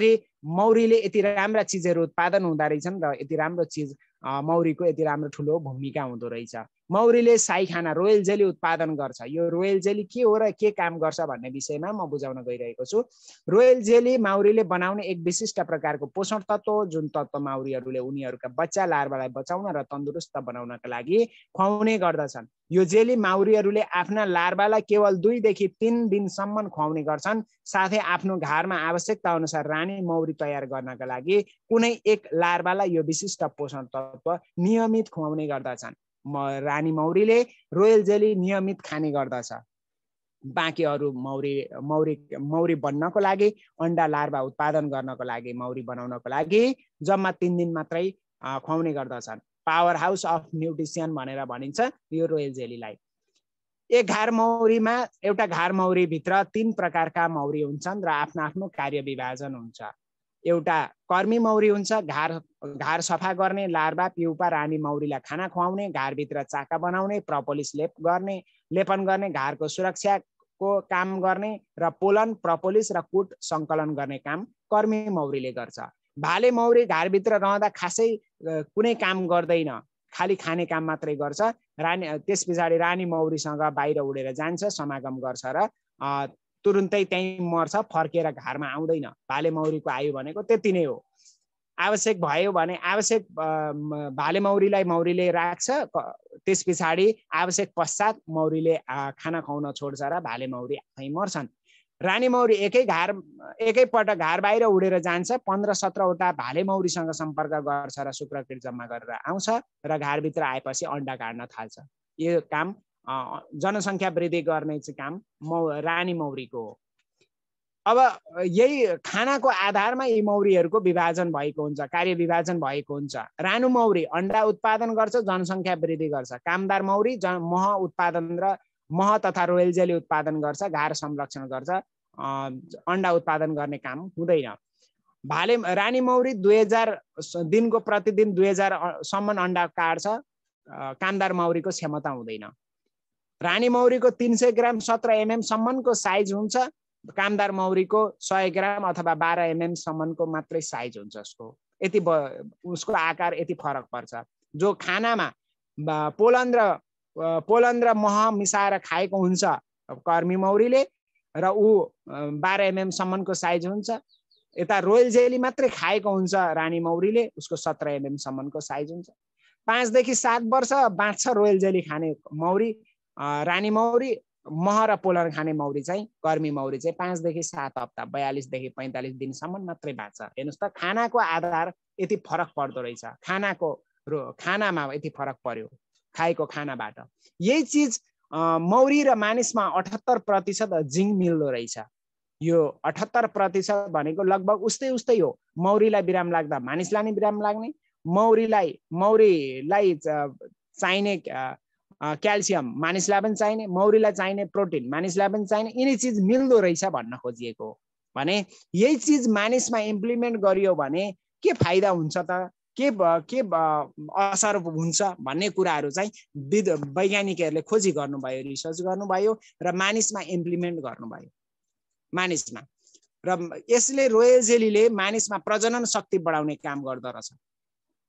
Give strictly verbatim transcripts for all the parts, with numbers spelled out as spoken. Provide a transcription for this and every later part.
मात्रै मौरीले यति राम्रा चिजहरू उत्पादन हुँदा रहेछन् र यति राम्रो चीज मौरीको यति राम्रो ठुलो भूमिका हुँदो रहेछ। मौरीले साई खाना रोयल जेली उत्पादन गर्छ। यो रोयल जेली के हो र के काम गर्छ भन्ने विषयमा म बुझाउन गइरहेको छु। रोयल जेली मौरीले बनाउने एक विशिष्ट प्रकारको पोषण तत्व हो, जुन तत्व मौरीहरूले उनीहरूका बच्चा लार्वालाई बचाउन र तन्दुरुस्त बनाउनका लागि खुवाउने गर्दछन्। यो जेली मौरीहरूले आफ्ना लार्वालाई केवल दुईदेखि तीन दिनसम्म खुवाउने गर्छन्। साथै आफ्नो घरमा आवश्यकता अनुसार रानी मौरी तयार गर्नका लागि कुनै एक लार्वालाई यो विशिष्ट पोषण तत्व नियमित खुवाउने गर्दछन्। रानी मौरीले रोयल जेली नियमित खाने गर्दछ। बाँकी अरू मौरी मौरी मौरी बन्नको लागि अन्डा लार्वा उत्पादन गर्नको लागि मौरी बनाउनको लागि जम्मा तीन दिन मात्रै खुवाउने गर्दछन्। पावर हाउस अफ न्युट्रिसन भनेर भनिन्छ यो रोयल जेलीलाई। एक घार मौरीमा एउटा घार मौरी भित्र तीन प्रकारका मौरी हुन्छन् र आफ्नो आफ्नो कार्य विभाजन हुन्छ। एउटा कर्मी मौरी हुन्छ, घार घार सफा गर्ने, लार्वा प्युपा रानी मौरीलाई खाना खुवाउने, घारभित्र चाका बनाउने, प्रोपोलिस लेप गर्ने लेपन गर्ने, घारको सुरक्षाको काम गर्ने र पोलन प्रोपोलिस र कुट सङ्कलन गर्ने काम कर्मी मौरीले गर्छ। भाले मौरी घारभित्र रहँदा खासै कुनै काम गर्दैन, खाली खाने काम मात्रै गर्छ। रानी त्यस पछाडि रानी मौरीसँग बाहिर उडेर जान्छ, समागम गर्छ र तुरुन्तै त्यहीँ मर्छ, फर्केर घरमा आउँदैन। भाले मौरीको आयु भनेको त्यति नै हो। आवश्यक भयो भने आवश्यक भाले मौरीलाई मौरीले राख्छ, त्यस पछाडि आवश्यक पश्चात मौरीले खाना खुवाउन छोड्छ र भाले मौरी आफै मर्छन्। रानी मौरी एकै घार एकैपटक घार बाहिर उडेर जान्छ, पन्ध्र सत्रवटा भाले मौरीसँग सम्पर्क गर्छ र शुक्रकिट जम्मा गरेर आउँछ र घारभित्र आएपछि अन्डा काड्न थाल्छ। यो काम जनसङ्ख्या वृद्धि गर्ने चाहिँ काम मौ रानी मौरीको हो। अब यही खानाको आधारमा यी मौरीहरूको विभाजन भएको हुन्छ, कार्य विभाजन भएको हुन्छ। रानु मौरी अन्डा उत्पादन गर्छ, जनसङ्ख्या वृद्धि गर्छ। कामदार मौरी जन मह उत्पादन र मह तथा रोयल जेली उत्पादन गर्छ, घार संरक्षण गर्छ, अन्डा उत्पादन गर्ने काम हुँदैन। भाले रानी मौरी दुई हजार दिनको प्रतिदिन दुई हजारसम्म अन्डा काट्छ, कामदार मौरीको क्षमता हुँदैन। रानी मौरीको तीन सय ग्राम सत्रह एमएम सम्मको साइज हुन्छ, कामदार मौरीको सय ग्राम अथवा बाह्र एमएम सम्मको मात्रै साइज हुन्छ। उसको यति उसको आकार यति फरक पर्छ। जो खानामा पोलन र पोलन र मह मिसाएर खाएको हुन्छ कर्मी मौरीले र ऊ बाह्र एमएम सम्मको साइज हुन्छ। यता रोयल जेली मात्रै खाएको हुन्छ रानी मौरीले, उसको सत्रह एमएम सम्मको साइज हुन्छ। पाँचदेखि सात वर्ष बाँच्छ रोयल जेली खाने मौरी। रानी मौरी मह र पोलन खाने मौरी चाहिँ कर्मी मौरी चाहिँ पाँचदेखि सात हप्ता बयालिसदेखि पैँतालिस दिनसम्म मात्रै बाँच्छ। हेर्नुहोस् त, खानाको आधार यति फरक पर्दो रहेछ। खानाको खानामा यति फरक पर्यो खाएको खानाबाट। यही चिज मौरी र मानिसमा अठहत्तर प्रतिशत जिङ मिल्दो रहेछ। यो अठहत्तर प्रतिशत भनेको लगभग उस्तै उस्तै हो। मौरीलाई बिराम लाग्दा मानिसलाई नै बिराम लाग्ने, मौरीलाई मौरीलाई चाहिने क्याल्सियम मानिसलाई पनि चाहिने, मौरीलाई चाहिने प्रोटिन मानिसलाई पनि चाहिने, यिनी चिज मिल्दो रहेछ भन्न खोजिएको हो। भने यही चिज मानिसमा इम्प्लिमेन्ट गरियो भने के फाइदा हुन्छ त, के के असर हुन्छ भन्ने कुराहरू चाहिँ विद वैज्ञानिकहरूले खोजी गर्नुभयो, रिसर्च गर्नुभयो र मानिसमा इम्प्लिमेन्ट गर्नुभयो मानिसमा। र यसले रोयल जेलीले मानिसमा प्रजनन शक्ति बढाउने काम गर्दोरहेछ।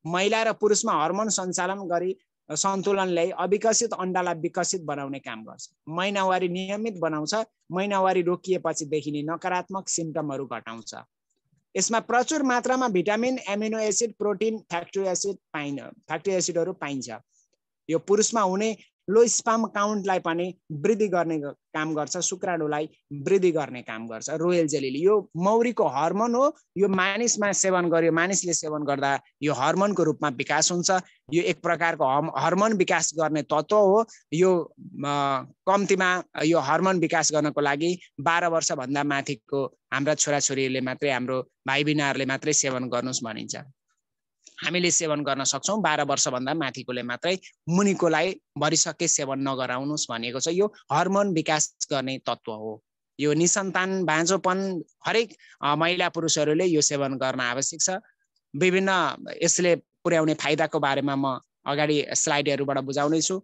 महिला र पुरुषमा हर्मोन सञ्चालन गरी सन्तुलनले अविकसित अण्डालाई विकसित बनाउने काम गर्छ। महिनावारी नियमित बनाउँछ, महिनावारी रोकिएपछि देखिने नकारात्मक सिम्टमहरू घटाउँछ। यसमा प्रचुर मात्रामा vitamin, amino acid, protein, factory acid पाइन फ्याक्ट्री एसिडहरू पाइन्छ। यो पुरुषमा हुने लो स्पर्म काउन्टलाई पनि वृद्धि गर्ने काम गर्छ, शुक्राणुलाई वृद्धि गर्ने काम गर्छ रोयल जेलीले। यो मौरीको हर्मोन हो, यो मानिसमा सेवन गर्यो, मानिसले सेवन गर्दा यो हर्मोनको रूपमा विकास हुन्छ। यो एक प्रकारको हर्मोन विकास गर्ने तत्त्व हो। यो कम्तीमा यो हर्मोन विकास गर्नको लागि बाह्र वर्षभन्दा माथिको हाम्रा छोराछोरीहरूले मात्रै, हाम्रो भाइबहिनीहरूले मात्रै सेवन गर्नुहोस् भनिन्छ। हामीले सेवन गर्न सक्छौँ, बाह्र वर्षभन्दा माथिकोले मात्रै, मुनिकोलाई भरिसके सेवन नगराउनुहोस् भनेको छ। यो हर्मोन विकास गर्ने तत्त्व हो। यो निसन्तान भाँजोपन हरेक महिला पुरुषहरूले यो सेवन गर्न आवश्यक छ। विभिन्न यसले पुर्याउने फाइदाको बारेमा म अगाडि स्लाइडहरूबाट बुझाउँदैछु।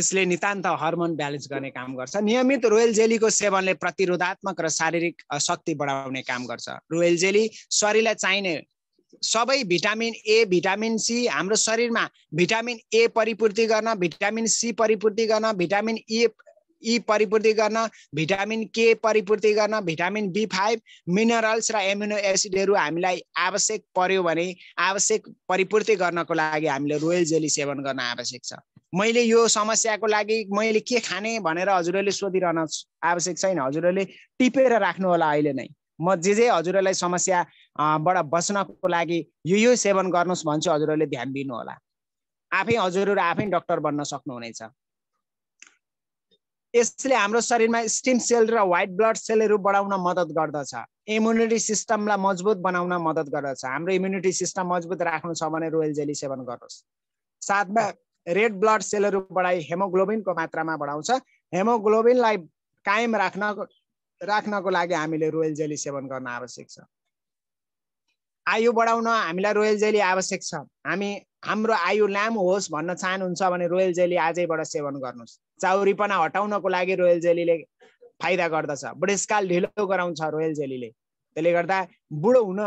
इसले नितान्त हार्मोन ब्यालेन्स गर्ने काम गर्छ। नियमित रोयल जेलीको सेवनले प्रतिरोधात्मक र शारीरिक शक्ति बढाउने काम गर्छ। रोयल जेली शरीरलाई चाहिने सबै भिटामिन ए, भिटामिन सी, हाम्रो शरीरमा भिटामिन ए परिपूर्ति गर्न, भिटामिन सी परिपूर्ति गर्न, भिटामिन ई ई परिपूर्ति गर्न, भिटामिन के परिपूर्ति गर्न, भिटामिन बी फाइभ, मिनरल्स र एमिनो एसिडहरू हामीलाई आवश्यक पर्यो भने आवश्यक परिपूर्ति गर्नको लागि हामीले रोयल जेली सेवन गर्न आवश्यक छ। मैले यो समस्याको लागि मैले के खाने भनेर हजुरहरूले सोधिरहन आवश्यक छैन। हजुरहरूले टिपेर राख्नु होला अहिले नै। म जे जे हजुरहरूलाई समस्याबाट बस्नको लागि यो यो सेवन गर्नुहोस् भन्छु, हजुरहरूले ध्यान दिनु होला। आफै हजुरहरू आफै डाक्टर बन्न सक्नुहुनेछ। यसले हाम्रो शरीरमा स्टेम सेल र व्हाइट ब्लड सेलहरू बढाउन मद्दत गर्दछ। इम्युनिटी सिस्टमलाई मजबुत बनाउन मद्दत गर्दछ। हाम्रो इम्युनिटी सिस्टम मजबुत राख्नु छ भने रोयल जेली सेवन गर्नुहोस्। साथमा रेड ब्लड सेलहरू बढाई हेमोग्लोबिनको मात्रामा बढाउँछ। हेमोग्लोबिनलाई कायम राख्न राख्नको लागि हामीले रोयल जेली सेवन गर्न आवश्यक छ। आयु बढाउन हामीलाई रोयल जेली आवश्यक छ। हामी हाम्रो आयु लामो होस् भन्न चाहनुहुन्छ भने रोयल जेली आजैबाट सेवन गर्नुहोस्। चाउरीपना हटाउनको लागि रोयल जेलीले फाइदा गर्दछ। बुढेसकाल ढिलो गराउँछ रोयल जेलीले। त्यसले गर्दा बुढो हुन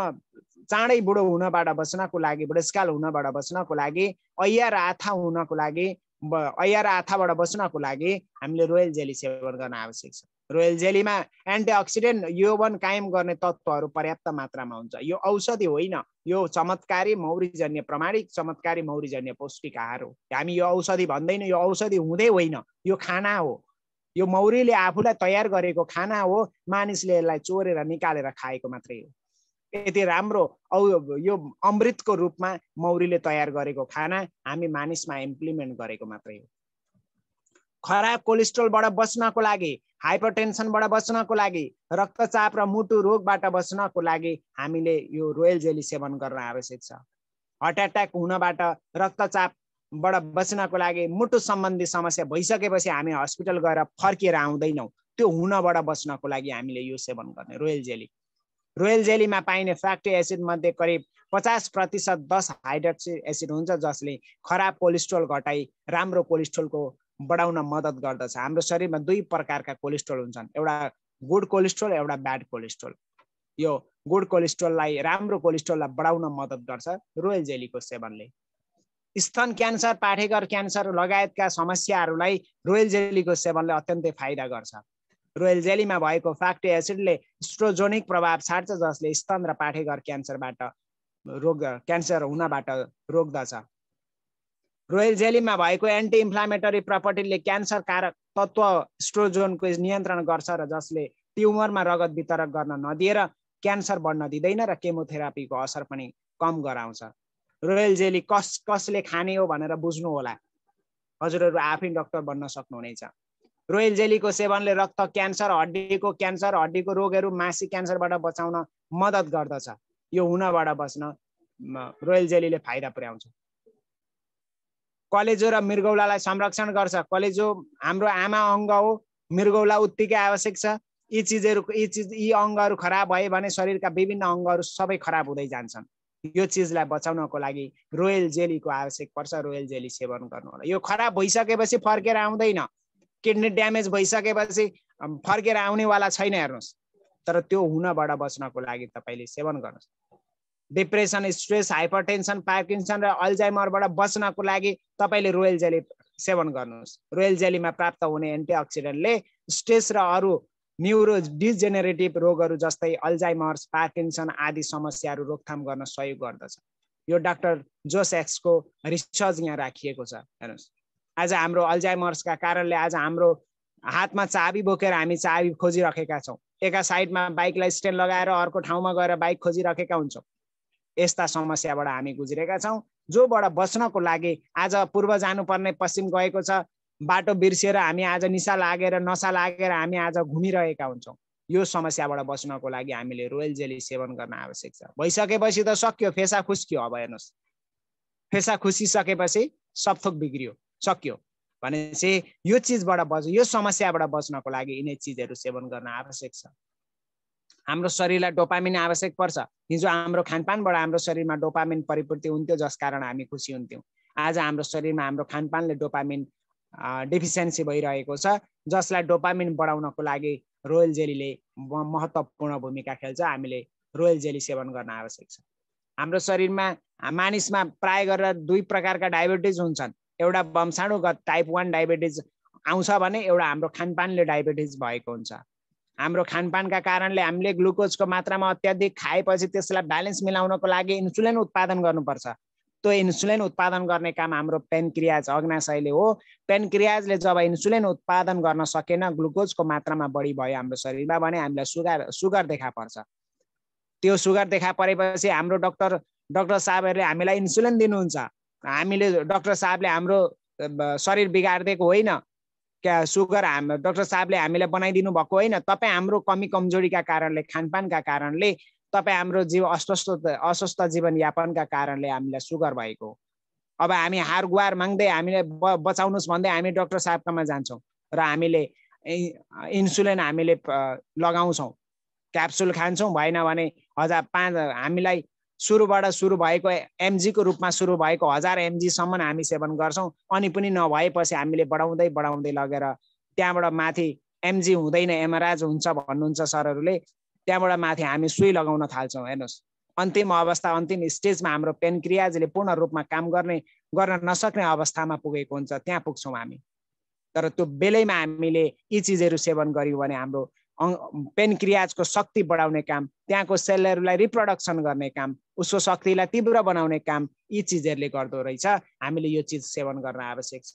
चाँडै बुढो हुनबाट बच्नको लागि, बुढेसकाल हुनबाट बच्नको लागि, ऐया र आथा हुनको लागि, ऐया र आथाबाट बच्नको लागि हामीले रोयल जेली सेवन गर्न आवश्यक छ। रोयल जेलीमा एन्टिअक्सिडेन्ट, यौवन कायम गर्ने तत्त्वहरू पर्याप्त मात्रामा हुन्छ। यो औषधि होइन, यो चमत्कारी मौरीजन्य प्रमाणिक चमत्कारी मौरीजन्य पौष्टिक आहार हो। हामी यो औषधि भन्दैनौँ, यो औषधि हुँदै होइन, यो खाना हो। यो मौरीले आफूलाई तयार गरेको खाना हो, मानिसले यसलाई चोरेर निकालेर खाएको मात्रै हो। यति राम्रो औ यो अमृतको रूपमा मौरीले तयार गरेको खाना हामी मानिसमा इम्प्लिमेन्ट गरेको मात्रै हो। खराब कोलेस्ट्रोलबाट बच्नको लागि, हाइपरटेन्सनबाट बच्नको लागि, रक्तचाप र मुटु रोगबाट बच्नको लागि हामीले यो रोयल जेली सेवन गर्न आवश्यक छ। हार्ट एट्याक हुनबाट, रक्तचापबाट बच्नको लागि, मुटु सम्बन्धी समस्या भइसकेपछि हामी हस्पिटल गएर फर्किएर आउँदैनौँ, त्यो हुनबाट बच्नको लागि हामीले यो सेवन गर्ने रोयल जेली। रोयल जेलीमा पाइने फ्याटी एसिड मध्ये करिब पचास प्रतिशत दस हाइड्रोक्सी एसिड हुन्छ, जसले खराब कोलेस्ट्रोल घटाई राम्रो कोलेस्ट्रोलको बढाउन मद्दत गर्दछ। हाम्रो शरीरमा दुई प्रकारका कोलेस्ट्रोल हुन्छन्, एउटा गुड कोलेस्ट्रोल, एउटा ब्याड कोलेस्ट्रोल। यो गुड कोलेस्ट्रोललाई, राम्रो कोलेस्ट्रोललाई बढाउन मद्दत गर्छ रोयल जेलीको सेवनले। स्तन क्यान्सर, पाठेघर क्यान्सर लगायतका समस्याहरूलाई रोयल जेलीको सेवनले अत्यन्तै फाइदा गर्छ। रोयल जेलीमा भएको फ्याटी एसिडले स्ट्रोजोनिक प्रभाव छाड्छ, जसले स्तन र पाठेघर क्यान्सरबाट रोग क्यान्सर हुनबाट रोक्दछ। रोयल जेलीमा भएको एन्टी इन्फ्लामेटरी प्रपर्टीले क्यान्सर कारक तत्त्व स्ट्रोजोनको नियन्त्रण गर्छ र जसले ट्युमरमा रगत वितरक गर्न नदिएर क्यान्सर बढ्न दिँदैन र केमोथेरापीको असर पनि कम गराउँछ। रोयल जेली कस कसले खाने हो भनेर बुझ्नु होला, हजुरहरू आफै डाक्टर बन्न सक्नुहुनेछ। रोयल जेलीको सेवनले रक्त क्यान्सर, हड्डीको क्यान्सर, हड्डीको रोगहरू, मासिक क्यान्सरबाट बचाउन मद्दत गर्दछ। यो हुनबाट बच्न रोयल जेलीले फाइदा पुर्याउँछ। कलेजो र मृगौलालाई संरक्षण गर्छ। कलेजो हाम्रो आमा अङ्ग हो, मृगौला उत्तिकै आवश्यक छ। यी चिजहरू यी चिज यी अङ्गहरू खराब भए भने शरीरका विभिन्न अङ्गहरू सबै खराब हुँदै जान्छन्। यो चिजलाई बचाउनको लागि रोयल जेलीको आवश्यक पर्छ। रोयल जेली सेवन गर्नु होला। यो खराब भइसकेपछि फर्केर आउँदैन, किडनी ड्यामेज भइसकेपछि फर्केर आउनेवाला छैन हेर्नुहोस्। तर त्यो हुनबाट बच्नको लागि तपाईँले सेवन गर्नुहोस्। डिप्रेसन, स्ट्रेस, हाइपरटेन्सन, पार्किन्सन र अल्जाइमरबाट बच्नको लागि तपाईँले रोयल जेली सेवन गर्नुहोस्। रोयल जेलीमा प्राप्त हुने एन्टिअक्सिडेन्टले स्ट्रेस र अरू न्युरो डिजेनेरेटिभ रोगहरू जस्तै अल्जाइमर्स, पार्किन्सन आदि समस्याहरू रोकथाम गर्न सहयोग गर्दछ। यो डाक्टर जोस एक्सको रिसर्च यहाँ राखिएको छ। हेर्नुहोस्, आज हाम्रो अल्जाइमर्सका कारणले आज हाम्रो हातमा चाबी बोकेर हामी चाबी खोजिराखेका छौँ। एका साइडमा बाइकलाई स्ट्यान्ड लगाएर अर्को ठाउँमा गएर बाइक खोजिराखेका हुन्छौँ। यस्ता समस्याबाट हामी गुज्रेका छौँ, जोबाट बच्नको लागि आज पूर्व जानुपर्ने पश्चिम गएको छ। बाटो बिर्सिएर हामी आज निशा लागेर नशा लागेर हामी आज घुमिरहेका हुन्छौँ। यो समस्याबाट बच्नको लागि हामीले रोयल जेली सेवन गर्न आवश्यक छ। भइसकेपछि त सक्यो, फेसा खुस्कियो। अब हेर्नुहोस्, फेसा खुसिसकेपछि सब थोक बिग्रियो, सक्यो भनेपछि यो चिजबाट बच यो समस्याबाट बच्नको लागि यिनै चिजहरू सेवन गर्न आवश्यक छ। हाम्रो शरीरलाई डोपामिन आवश्यक पर्छ। हिजो हाम्रो खानपानबाट हाम्रो शरीरमा डोपामिन परिपूर्ति हुन्थ्यो, जस कारण हामी खुसी हुन्थ्यौँ। आज हाम्रो शरीरमा हाम्रो खानपानले डोपामिन डेफिसियन्सी भइरहेको छ, जसलाई डोपामिन बढाउनको लागि रोयल जेलीले महत्त्वपूर्ण भूमिका खेल्छ। हामीले रोयल जेली सेवन गर्न आवश्यक छ। हाम्रो शरीरमा मानिसमा प्राय गरेर दुई प्रकारका डायबिटिज हुन्छन्, एउटा वंशाणुगत टाइप वन डायबिटिज आउँछ भने एउटा हाम्रो खानपानले डायबिटिज भएको हुन्छ। हाम्रो खानपानका कारणले हामीले ग्लुकोजको मात्रामा अत्याधिक खाएपछि त्यसलाई ब्यालेन्स मिलाउनको लागि इन्सुलिन उत्पादन गर्नुपर्छ। त्यो इन्सुलिन उत्पादन गर्ने काम हाम्रो पेनक्रियाज अग्नाशयले हो। पेनक्रियाजले जब इन्सुलिन उत्पादन गर्न सकेन, ग्लुकोजको मात्रामा बढी भयो हाम्रो शरीरमा भने हामीलाई सुगर सुगर देखा पर्छ। त्यो सुगर देखा परेपछि हाम्रो डक्टर डक्टर साहबहरूले हामीलाई इन्सुलिन दिनुहुन्छ। हामीले डक्टर साहबले हाम्रो शरीर बिगारिदिएको होइन, क्या सुगर हाम्रो डक्टर साहबले हामीलाई बनाइदिनु भएको होइन। तपाईँ हाम्रो कमी कमजोरीका कारणले, खानपानका कारणले, तपाईँ हाम्रो जीव अस्वस्थ अस्वस्थ जीवनयापनका कारणले हामीलाई सुगर भएको। अब हामी हार गुहार माग्दै हामीले बचाउनुहोस् भन्दै हामी डक्टर साहबकामा जान्छौँ र हामीले इन्सुलिन हामीले लगाउँछौँ, क्याप्सुल खान्छौँ। भएन भने हजार पाँच हामीलाई सुरुबाट सुरु भएको एमजीको रूपमा सुरु भएको हजार एमजीसम्म हामी सेवन गर्छौँ, अनि पनि नभएपछि हामीले बढाउँदै बढाउँदै लगेर त्यहाँबाट माथि एमजी हुँदैन, एमराज हुन्छ भन्नुहुन्छ सरहरूले। त्यहाँबाट माथि हामी सुई लगाउन थाल्छौँ। हेर्नुहोस्, अन्तिम अवस्था, अन्तिम स्टेजमा हाम्रो पेनक्रियाजले पूर्ण रूपमा काम गर्ने गर्न नसक्ने अवस्थामा पुगेको हुन्छ, त्यहाँ पुग्छौँ हामी। तर त्यो बेलैमा हामीले यी चिजहरू सेवन गऱ्यौँ भने हाम्रो पेनक्रियाजको शक्ति बढाउने काम, त्यहाँको सेलहरूलाई रिप्रोडक्सन गर्ने काम, उसको शक्तिलाई तीव्र बनाउने काम यी चिजहरूले गर्दो रहेछ। हामीले यो चिज सेवन गर्न आवश्यक छ।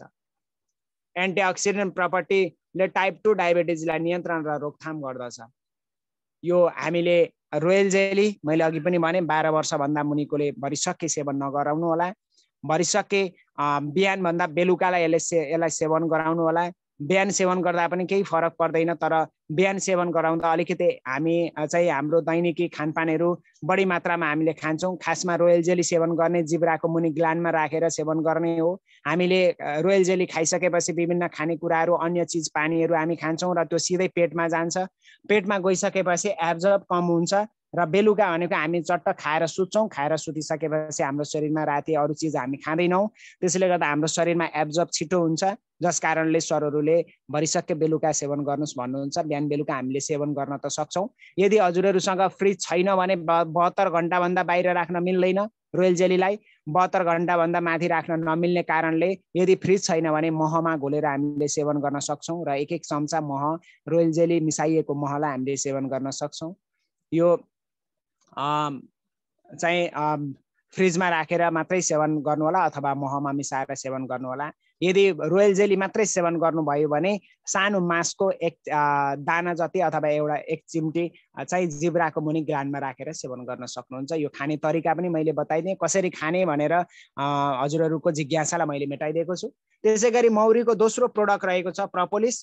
एन्टिअक्सिडेन्ट प्रपर्टीले टाइप टू डायबिटिजलाई नियन्त्रण र रोकथाम गर्दछ। यो हामीले रोयल जेली, मैले अघि पनि भने, बाह्र वर्षभन्दा मुनिकोले भरिसक्के सेवन नगराउनु होला। भरिसक्के बिहानभन्दा बेलुकालाई यसले से यसलाई सेवन गराउनु होला। बिहान सेवन गर्दा पनि केही फरक पर्दैन, तर बिहान सेवन गराउँदा अलिकति हामी चाहिँ हाम्रो दैनिकी खानपानहरू बढी मात्रामा हामीले खान्छौँ। खासमा रोयल जेली सेवन गर्ने जिब्राको मुनि ग्लान्डमा राखेर सेवन गर्ने हो। हामीले रोयल जेली खाइसकेपछि विभिन्न खानेकुराहरू, अन्य चिज, पानीहरू हामी खान्छौँ र त्यो सिधै पेटमा जान्छ। पेटमा गइसकेपछि एब्जर्ब कम हुन्छ र बेलुका भनेको हामी चट्ट खाएर सुत्छौँ। खाएर सुतिसकेपछि हाम्रो शरीरमा राति अरू चिज हामी खाँदैनौँ, त्यसैले गर्दा हाम्रो शरीरमा एब्जर्ब छिटो हुन्छ। जस कारणले सरहरूले भरिसक्के बेलुका सेवन गर्नुहोस् भन्नुहुन्छ। बिहान बेलुका हामीले सेवन गर्न त सक्छौँ। यदि हजुरहरूसँग फ्रिज छैन भने बहत्तर घन्टाभन्दा बाहिर राख्न मिल्दैन रोयल जेलीलाई। बहत्तर घन्टाभन्दा माथि राख्न नमिल्ने कारणले यदि फ्रिज छैन भने महमा घोलेर हामीले सेवन गर्न सक्छौँ र एक एक चम्चा मह, रोयल जेली मिसाइएको महलाई हामीले सेवन गर्न सक्छौँ। यो चाहिँ फ्रिजमा राखेर मात्रै सेवन गर्नु होला अथवा महमा मिसाएर सेवन गर्नु होला। यदि रोयल जेली मात्रै सेवन गर्नुभयो भने सानो मासको एक दाना जति अथवा एउटा एक चिम्टी चाहिँ जिब्राको मुनि ग्रानमा राखेर सेवन गर्न सक्नुहुन्छ। यो खाने तरिका पनि मैले बताइदिएँ, कसरी खाने भनेर हजुरहरूको जिज्ञासालाई मैले मेटाइदिएको छु। त्यसै गरी मौरीको दोस्रो प्रोडक्ट रहेको छ प्रपोलिस।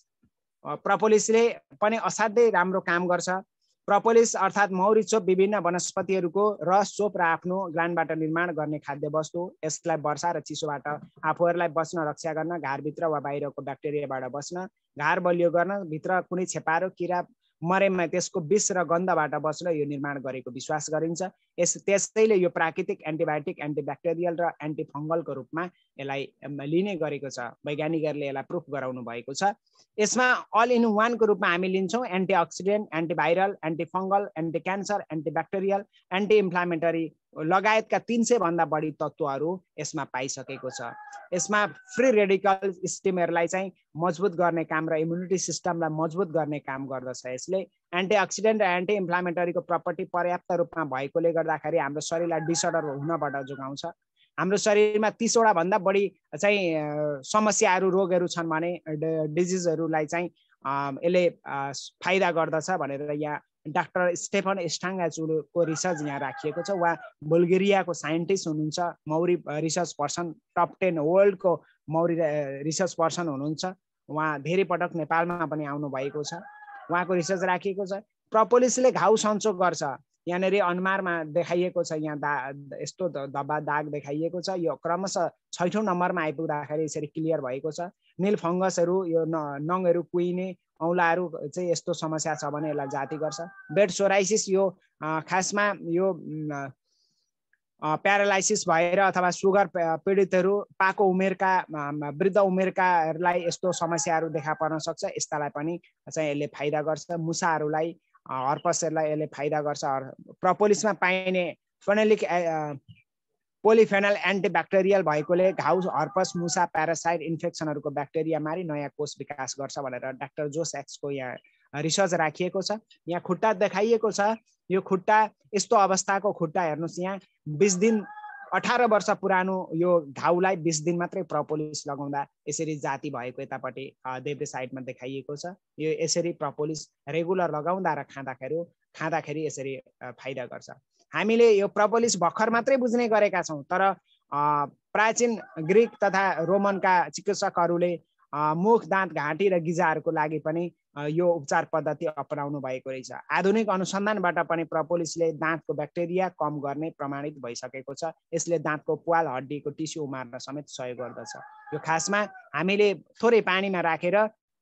प्रपोलिसले पनि असाध्यै राम्रो काम गर्छ। प्रपोलिस अर्थात् मौरी चोप विभिन्न वनस्पतिहरूको रस चोप र आफ्नो ग्रानबाट निर्माण गर्ने खाद्य वस्तु। यसलाई वर्षा र चिसोबाट आफूहरूलाई बच्न, रक्षा गर्न, घारभित्र वा बाहिरको ब्याक्टेरियाबाट बच्न, घार बलियो गर्न, भित्र कुनै छेपारो, किरा मरेमा त्यसको विष र गन्धबाट बच्न यो निर्माण गरेको विश्वास गरिन्छ। यस त्यसैले यो प्राकृतिक एन्टिबायोटिक, एन्टिब्याक्टेरियल र एन्टिफङ्गलको रूपमा यसलाई लिने गरेको छ। वैज्ञानिकहरूले यसलाई प्रुफ गराउनु भएको छ। यसमा अल इन वानको रूपमा हामी लिन्छौँ। Antioxidant, antiviral, antifungal, anti cancer, antibacterial, anti inflammatory लगायतका तीन सय भन्दा बढी तत्त्वहरू यसमा पाइसकेको छ। यसमा फ्री रेडिकल सिस्टमहरूलाई चाहिँ मजबुत गर्ने काम र इम्युनिटी सिस्टमलाई मजबुत गर्ने काम गर्दछ। यसले एन्टिअक्सिडेन्ट र एन्टी इन्फ्लामेटरीको प्रपर्टी पर्याप्त रूपमा भएकोले गर्दाखेरि हाम्रो शरीरलाई डिसअर्डर हुनबाट जोगाउँछ। हाम्रो शरीरमा तीसवटा भन्दा बढी चाहिँ समस्याहरू, रोगहरू छन् भने डिजिजहरूलाई चाहिँ यसले फाइदा गर्दछ भनेर यहाँ डाक्टर स्टेफन स्टाङ्गाचुलको रिसर्च यहाँ राखिएको छ। उहाँ बुल्गेरियाको साइन्टिस्ट हुनुहुन्छ, मौरी रिसर्च पर्सन, टप टेन वर्ल्डको मौरी रिसर्च पर्सन हुनुहुन्छ। उहाँ धेरै पटक नेपालमा पनि आउनुभएको छ। उहाँको रिसर्च राखिएको छ। प्रपोलिसले घाउ सन्चो गर्छ। यहाँनिर अनुहारमा देखाइएको छ, यहाँ दा यस्तो धब्बा दाग देखाइएको छ। यो क्रमशः छैठौँ नम्बरमा आइपुग्दाखेरि यसरी क्लियर भएको छ। नील फङ्गसहरू, यो नङहरू, कुहिने औँलाहरू चाहिँ यस्तो समस्या छ भने यसलाई जाति गर्छ। बेड सोराइसिस, यो खासमा यो प्यारालाइसिस भएर अथवा सुगर पीडितहरु पाको उमेरका वृद्ध उमेरकाहरुलाई यस्तो समस्याहरु देखा पर्न सक्छ। यस्तालाई पनि चाहिँ यसले फाइदा गर्छ। मुसाहरुलाई हर्पसहरुलाई यसले फाइदा गर्छ। प्रोपोलिसमा पाइने फेनोलिक पोलिफेनल एन्टिब्याक्टेरियल भएकोले घाउ हर्पस मुसा प्यारासाइट इन्फेक्सनहरुको ब्याक्टेरिया मारी नयाँ कोष विकास गर्छ भनेर डाक्टर जोस एक्सको यहाँ रिसर्च राखिएको छ। यहाँ खुट्टा देखाइएको छ। यो खुट्टा यस्तो अवस्थाको खुट्टा हेर्नुस्, यहाँ बीस दिन अठारह वर्ष पुरानो यो घाउलाई बीस दिन मात्रै प्रोपोलिस लगाउँदा यसरी जाति भएको यतापट्टि देब्रे साइडमा देखाइएको छ। यो यसरी प्रोपोलिस रेगुलर लगाउँदा र खाँदाखेरि खाँदाखेरि यसरी फाइदा गर्छ। हामीले यो प्रोपोलिस भर्खर मात्रै बुझ्ने गरेका छौँ, तर प्राचीन ग्रीक तथा रोमनका चिकित्सकहरूले मुख दाँत घाँटी र गिजाहरूको लागि पनि यो उपचार पद्धति अपनाउनु भएको रहेछ। आधुनिक अनुसन्धानबाट पनि प्रोपोलिसले दाँतको ब्याक्टेरिया कम गर्ने प्रमाणित भइसकेको छ। यसले दाँतको प्वाल हड्डीको टिस्यु उमार्न समेत सहयोग गर्दछ। यो खासमा हामीले थोरै पानीमा राखेर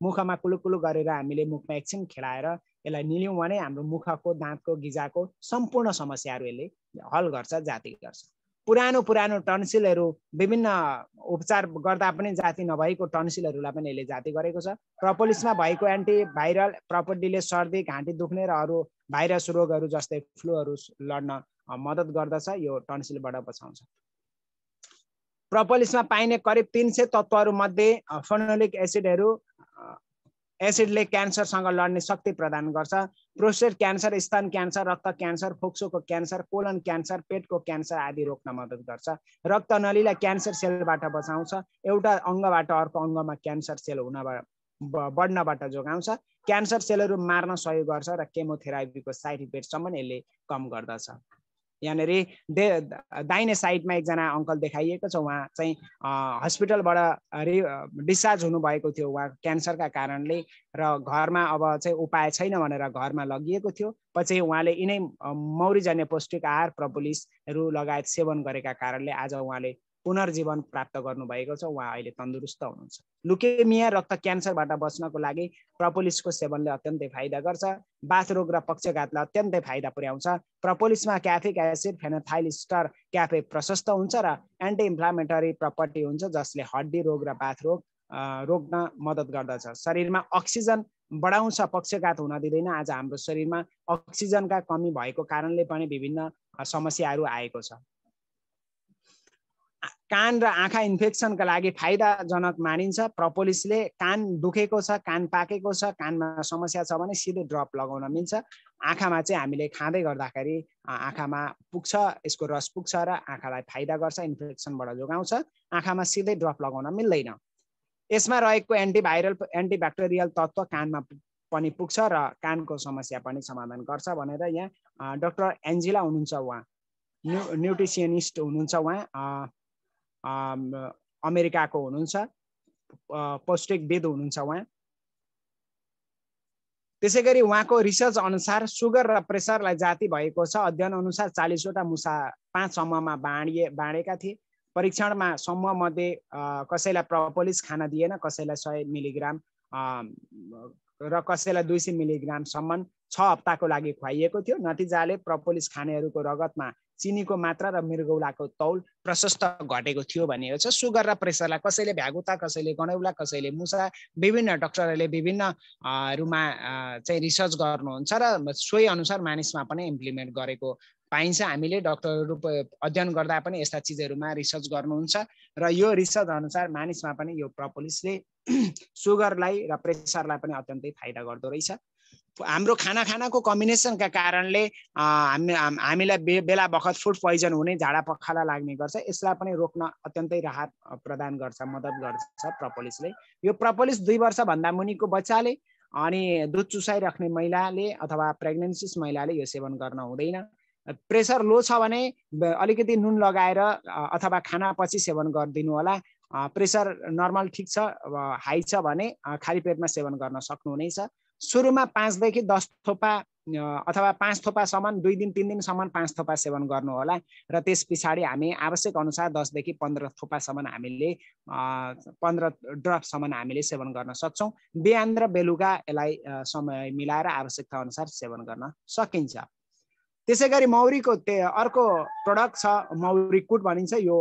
मुखमा कुलुकुलु गरेर हामीले मुखमा एकछिन खेलाएर यसलाई निल्यौँ भने हाम्रो मुखको दाँतको गिजाको सम्पूर्ण समस्याहरू यसले हल गर्छ, जाति गर्छ। पुरानो पुरानो टन्सिलहरू विभिन्न उपचार गर्दा पनि जाति नभएको टन्सिलहरूलाई पनि यसले जाति गरेको छ। प्रोपोलिसमा भएको एन्टिभाइरल प्रपर्टीले सर्दी घाँटी दुख्ने र अरू भाइरस रोगहरू जस्तै फ्लूहरू लड्न मद्दत गर्दछ, यो टन्सिलबाट बचाउँछ। प्रोपोलिसमा पाइने करिब तीन सय तत्त्वहरू मध्ये फेनोलिक एसिडहरू एसिडले क्यान्सरसँग लड्ने शक्ति प्रदान गर्छ। प्रोस्टेट क्यान्सर, स्तन क्यान्सर, रक्त क्यान्सर, फोक्सोको क्यान्सर, कोलन क्यान्सर, पेटको क्यान्सर आदि रोक्न मद्दत गर्छ। रक्तनलीलाई क्यान्सर सेलबाट बचाउँछ। एउटा अङ्गबाट अर्को अङ्गमा क्यान्सर सेल हुन बढ्नबाट जोगाउँछ। क्यान्सर सेलहरू मार्न सहयोग गर्छ र केमोथेरापीको साइड इफेक्टसम्म यसले कम गर्दछ। यहाँनिर दे दाहिने साइडमा एकजना अङ्कल देखाइएको छ। उहाँ चाहिँ हस्पिटलबाट रि डिस्चार्ज हुनुभएको थियो उहाँ क्यान्सरका कारणले, र घरमा अब चाहिँ उपाय छैन भनेर घरमा लगिएको थियो। पछि उहाँले यिनै मौरीजन्य पौष्टिक आहार प्रोपोलिसहरू लगायत सेवन गरेका कारणले आज उहाँले पुनर्जीवन प्राप्त गर्नुभएको छ। उहाँ अहिले तन्दुरुस्त हुनुहुन्छ। लुकेमिया, रक्त क्यान्सरबाट बच्नको लागि प्रोपोलिसको सेवनले अत्यन्तै फाइदा गर्छ। बाथ रोग र पक्षघातलाई अत्यन्तै फाइदा पुर्याउँछ। प्रोपोलिसमा क्याफिक एसिड, फेनोथाइल स्टर क्याफे प्रशस्त हुन्छ र एन्टी इन्फ्लामेटरी प्रपर्टी हुन्छ, जसले हड्डी रोग र बाथ रोग रोक्न मद्दत गर्दछ। शरीरमा अक्सिजन बढाउँछ, पक्षघात हुन दिँदैन। आज हाम्रो शरीरमा अक्सिजनका कमी भएको कारणले पनि विभिन्न समस्याहरू आएको छ। कान र आँखा इन्फेक्सनका लागि फाइदाजनक मानिन्छ प्रोपोलिसले। कान दुखेको छ, कान पाकेको छ, कानमा समस्या छ भने सिधै ड्रप लगाउन मिल्छ। आँखामा चाहिँ हामीले खाँदै गर्दाखेरि आँखामा पुग्छ, यसको रस पुग्छ र आँखालाई फाइदा गर्छ, इन्फेक्सनबाट जोगाउँछ। आँखामा सिधै ड्रप लगाउन मिल्दैन। यसमा रहेको एन्टिभाइरल एन्टिब्याक्टेरियल तत्त्व कानमा पनि पुग्छ र कानको समस्या पनि समाधान गर्छ भनेर यहाँ डाक्टर एन्जिला हुनुहुन्छ, उहाँ न्यु न्युट्रिसनिस्ट हुनुहुन्छ। उहाँ अमेरिकाको हुनुहुन्छ, पौष्टिकविद हुनुहुन्छ उहाँ। त्यसै गरी उहाँको रिसर्च अनुसार सुगर र प्रेसरलाई जाति भएको छ। अध्ययन अनुसार चालीसवटा मुसा पाँच समूहमा बाँडिए बाँडेका थिए। परीक्षणमा समूह मध्ये कसैलाई प्रोपोलिस खान दिएन, कसैलाई सय मिलिग्राम र कसैलाई दुई सय मिलिग्रामसम्म छ हप्ताको लागि खुवाइएको थियो। नतिजाले प्रोपोलिस खानेहरूको रगतमा चिनीको मात्रा र मृगौलाको तौल प्रशस्त घटेको थियो भनिएको छ। सुगर र प्रेसरलाई कसैले भ्यागुता, कसैले गणौला, कसैले मुसा, विभिन्न डाक्टरहरूले विभिन्न रूपमा चाहिँ रिसर्च गर्नुहुन्छ र सोही अनुसार मानिसमा पनि इम्प्लिमेन्ट गरेको पाइन्छ। हामीले डाक्टरहरू अध्ययन गर्दा पनि यस्ता चिजहरूमा रिसर्च गर्नुहुन्छ र यो रिसर्च अनुसार मानिसमा पनि यो प्रोपोलिसले सुगरलाई र प्रेसरलाई पनि अत्यन्तै फाइदा गर्दो रहेछ। हाम्रो खाना खानाको कम्बिनेसनका कारणले हामी हामीलाई बे बेला बखत फुड पोइजन हुने, झाडा पखाला लाग्ने गर्छ। यसलाई पनि रोक्न अत्यन्तै राहत प्रदान गर्छ, मद्दत गर्छ प्रोपोलिसले। यो प्रोपोलिस दुई वर्षभन्दा मुनिको बच्चाले अनि दुध चुसाइराख्ने महिलाले अथवा प्रेग्नेन्सिस महिलाले यो सेवन गर्न हुँदैन। प्रेसर लो छ भने अलिकति नुन लगाएर अथवा खानापछि सेवन गरिदिनु होला। प्रेसर नर्मल ठिक छ, हाई छ भने खाली पेटमा सेवन गर्न सक्नुहुनेछ। सुरुमा पाँचदेखि दस थोपा अथवा पाँच थोपासम्म दुई दिन तिन दिनसम्म पाँच थोपा सेवन गर्नुहोला र त्यस पछाडि हामी आवश्यक अनुसार दसदेखि पन्ध्र थोपासम्म हामीले पन्ध्र ड्रपसम्म हामीले सेवन गर्न सक्छौँ। बिहान र बेलुका यसलाई समय मिलाएर आवश्यकता अनुसार सेवन गर्न सकिन्छ। त्यसै गरी मौरीको अर्को प्रोडक्ट छ मौरी कुट भनिन्छ। यो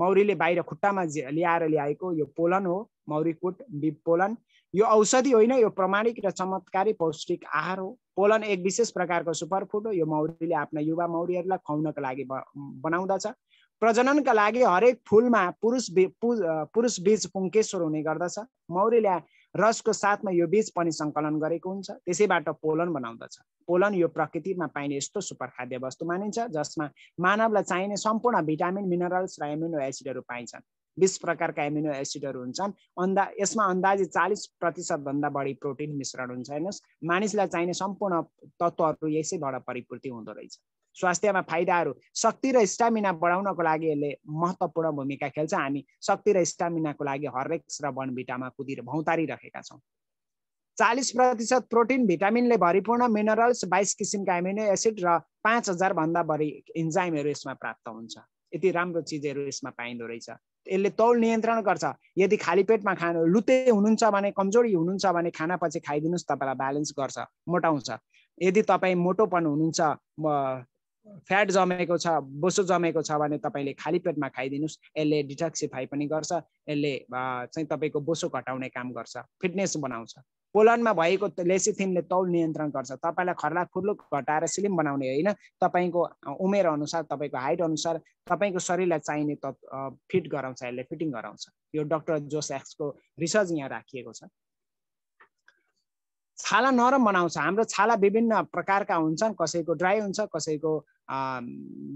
मौरीले बाहिर खुट्टामा ल्याएर ल्याएको यो पोलन हो, मौरी कुट बी पोलन। यो औषधि होइन, यो प्रमाणिक र चमत्कारी पौष्टिक आहार हो। पोलन एक विशेष प्रकारको सुपरफुड हो। यो मौरीले आफ्ना युवा मौरीहरूलाई खुवाउनका लागि बनाउँदछ। प्रजननका लागि हरेक फुलमा पुरुष पुरुष बीज पुङ्केश्वर हुने गर्दछ। मौरीले रसको साथमा यो बीज पनि सङ्कलन गरेको हुन्छ, त्यसैबाट पोलन बनाउँदछ। पोलन यो प्रकृतिमा पाइने यस्तो सुपर खाद्य वस्तु मानिन्छ जसमा मानवलाई चाहिने सम्पूर्ण भिटामिन, मिनरल्स र एमिनो एसिडहरू पाइन्छन्। बीस प्रकारका एमिनो एसिडहरू हुन्छन्। अन्दा यसमा अन्दाजे चालीस प्रतिशत भन्दा बढी प्रोटिन मिश्रण हुन्छ। हेर्नुहोस्, मानिसलाई चाहिने सम्पूर्ण तत्त्वहरू यसैबाट परिपूर्ति हुँदो रहेछ। स्वास्थ्यमा फाइदाहरू, शक्ति र स्टामिना बढाउनको लागि यसले महत्त्वपूर्ण भूमिका खेल्छ। हामी शक्ति र स्टामिनाको लागि हर्लिक्स र बर्नभिटामा कुदिएर भौतारी राखेका छौँ। चालीस प्रतिशत प्रोटिन, भिटामिनले भरिपूर्ण मिनरल्स, बाइस किसिमका एमिनो एसिड र पाँच हजार भन्दा बढी इन्जाइमहरू यसमा प्राप्त हुन्छ। यति राम्रो चिजहरू यसमा पाइँदो रहेछ। यसले तौल नियन्त्रण गर्छ। यदि खाली पेटमा खानु, लुते हुनुहुन्छ भने, कमजोरी हुनुहुन्छ भने खानापछि खाइदिनुहोस्, तपाईँलाई ब्यालेन्स गर्छ, मोटाउँछ। यदि तपाईँ मोटोपन हुनुहुन्छ, फ्याट जमेको छ, बोसो जमेको छ भने तपाईँले खाली पेटमा खाइदिनुहोस्। यसले डिटक्सिफाई पनि गर्छ। यसले चाहिँ तपाईँको बोसो घटाउने काम गर्छ, फिटनेस बनाउँछ। पोलनमा भएको लेसिथिनले तौल नियन्त्रण गर्छ। तपाईँलाई खर्ला खुर्लुक घटाएर स्लिम बनाउने होइन, तपाईँको उमेर अनुसार, तपाईँको हाइट अनुसार तपाईँको शरीरलाई चाहिने त फिट गराउँछ, यसले फिटिङ गराउँछ। यो डक्टर जोस एक्सको रिसर्च यहाँ राखिएको छ। छाला नरम बनाउँछ। हाम्रो छाला विभिन्न प्रकारका हुन्छन्, कसैको ड्राई हुन्छ, कसैको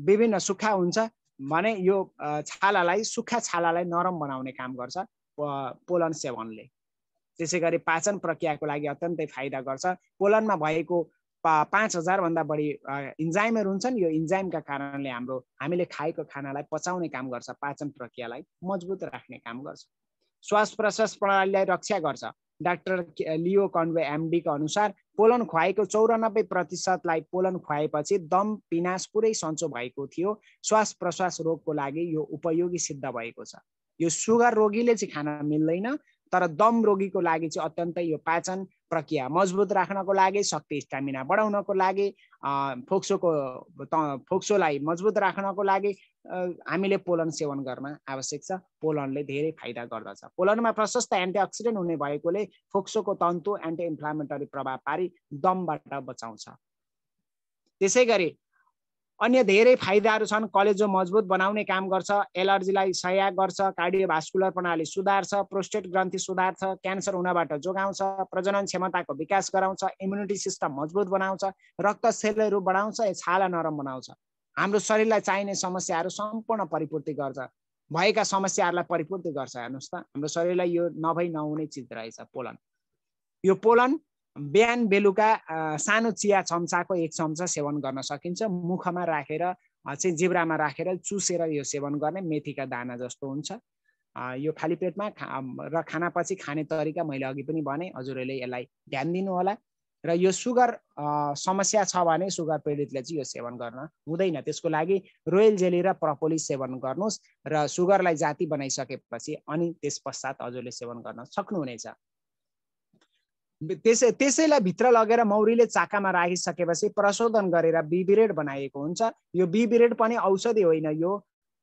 विभिन्न सुक्खा हुन्छ भने यो छालालाई, सुक्खा छालालाई नरम बनाउने काम गर्छ पोलन सेवनले। त्यसै गरी पाचन प्रक्रियाको लागि अत्यन्तै फाइदा गर्छ। पोलनमा भएको पाँच हजार भन्दा बढी इन्जाइमहरू हुन्छन्। यो इन्जाइमका कारणले हाम्रो हामीले खाएको खानालाई पचाउने काम गर्छ, पाचन प्रक्रियालाई मजबुत राख्ने काम गर्छ। श्वास प्रश्वास प्रणालीलाई रक्षा गर्छ। डाक्टर लियो कन्वे एमडी का अनुसार पोलन खुवाएको चौरानब्बे प्रतिशतलाई पोलन खुवाएपछि दम पिनास पुरै सन्चो भएको थियो। श्वास प्रश्वास रोगको लागि यो उपयोगी सिद्ध भएको छ। यो सुगर रोगीले चाहिँ खान मिल्दैन, तर दम रोगीको लागि चाहिँ अत्यन्तै यो पाचन प्रक्रिया मजबुत राख्नको लागि, शक्ति स्टामिना बढाउनको लागि, फोक्सोको फोक्सोलाई मजबुत राख्नको लागि हामीले पोलन सेवन गर्न आवश्यक छ। पोलनले धेरै फाइदा गर्दछ। पोलनमा प्रशस्त एन्टिअक्सिडेन्ट हुने भएकोले फोक्सोको तन्तु एन्टी इन्फ्लामेटरी प्रभाव पारी दमबाट बचाउँछ। त्यसै गरी अन्य धेरै फाइदाहरू छन्। कलेजो मजबुत बनाउने काम गर्छ, एलर्जीलाई सहयोग गर्छ, कार्डियोभास्कुलर प्रणाली सुधार्छ, प्रोस्टेट ग्रन्थि सुधार्छ, क्यान्सर हुनबाट जोगाउँछ, प्रजनन क्षमताको विकास गराउँछ, इम्युनिटी सिस्टम मजबुत बनाउँछ, रक्त सेलहरू बढाउँछ, छाला नरम बनाउँछ। हाम्रो शरीरलाई चाहिने समस्याहरू सम्पूर्ण परिपूर्ति गर्छ, भएका समस्याहरूलाई परिपूर्ति गर्छ। हेर्नुहोस् त, हाम्रो शरीरलाई यो नभई नहुने चिज रहेछ पोलन। यो पोलन बिहान बेलुका सानो चिया चम्चाको एक चम्चा सेवन गर्न सकिन्छ। मुखमा राखेर चाहिँ जिब्रामा राखेर चुसेर यो सेवन गर्ने मेथीका दाना जस्तो हुन्छ। यो खाली पेटमा र खानापछि खाने तरिका मैले अघि पनि भने, हजुरहरूले यसलाई ध्यान दिनुहोला। र यो सुगर समस्या छ भने सुगर पीडितले चाहिँ यो सेवन गर्न हुँदैन। त्यसको लागि रोयल जेली र प्रपोली सेवन गर्नुहोस् र सुगरलाई जाति बनाइसकेपछि अनि त्यस पश्चात हजुरले सेवन गर्न सक्नुहुनेछ। त्यसै त्यसैलाई भित्र लगेर मौरीले चाकामा राखिसकेपछि प्रशोधन गरेर बी बिरेड बनाइएको हुन्छ। यो बी बिरेड पनि औषधि होइन, यो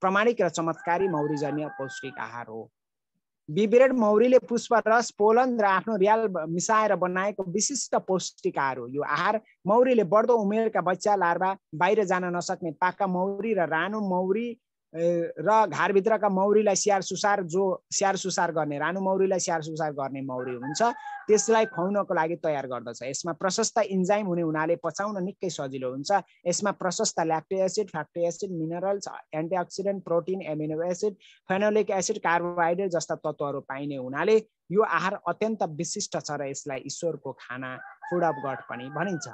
प्रमाणिक र चमत्कारी मौरीजन्य पौष्टिक आहार हो। बी बिरेड मौरीले पुष्प रस, पोलन र आफ्नो रियाल मिसाएर बनाएको विशिष्ट पौष्टिक आहार हो। यो आहार मौरीले बढ्दो उमेरका बच्चा, लार्वा, बाहिर जान नसक्ने पाका मौरी र रानो मौरी र घरभित्रका मौरीलाई स्याहार सुसार, जो स्याहार सुसार गर्ने, रानु मौरीलाई स्याहार सुसार गर्ने मौरी हुन्छ त्यसलाई खुवाउनको लागि तयार गर्दछ। यसमा प्रशस्त इन्जाइम हुने हुनाले पचाउन निकै सजिलो हुन्छ। यसमा प्रशस्त ल्याक्टिक एसिड, फ्याक्टिक acid, minerals, antioxidant, protein, amino acid, phenolic acid, carbohydrate जस्ता तत्त्वहरू पाइने हुनाले यो आहार अत्यन्त विशिष्ट छ र यसलाई ईश्वरको खाना, फुड अफ गॉड पनि भनिन्छ।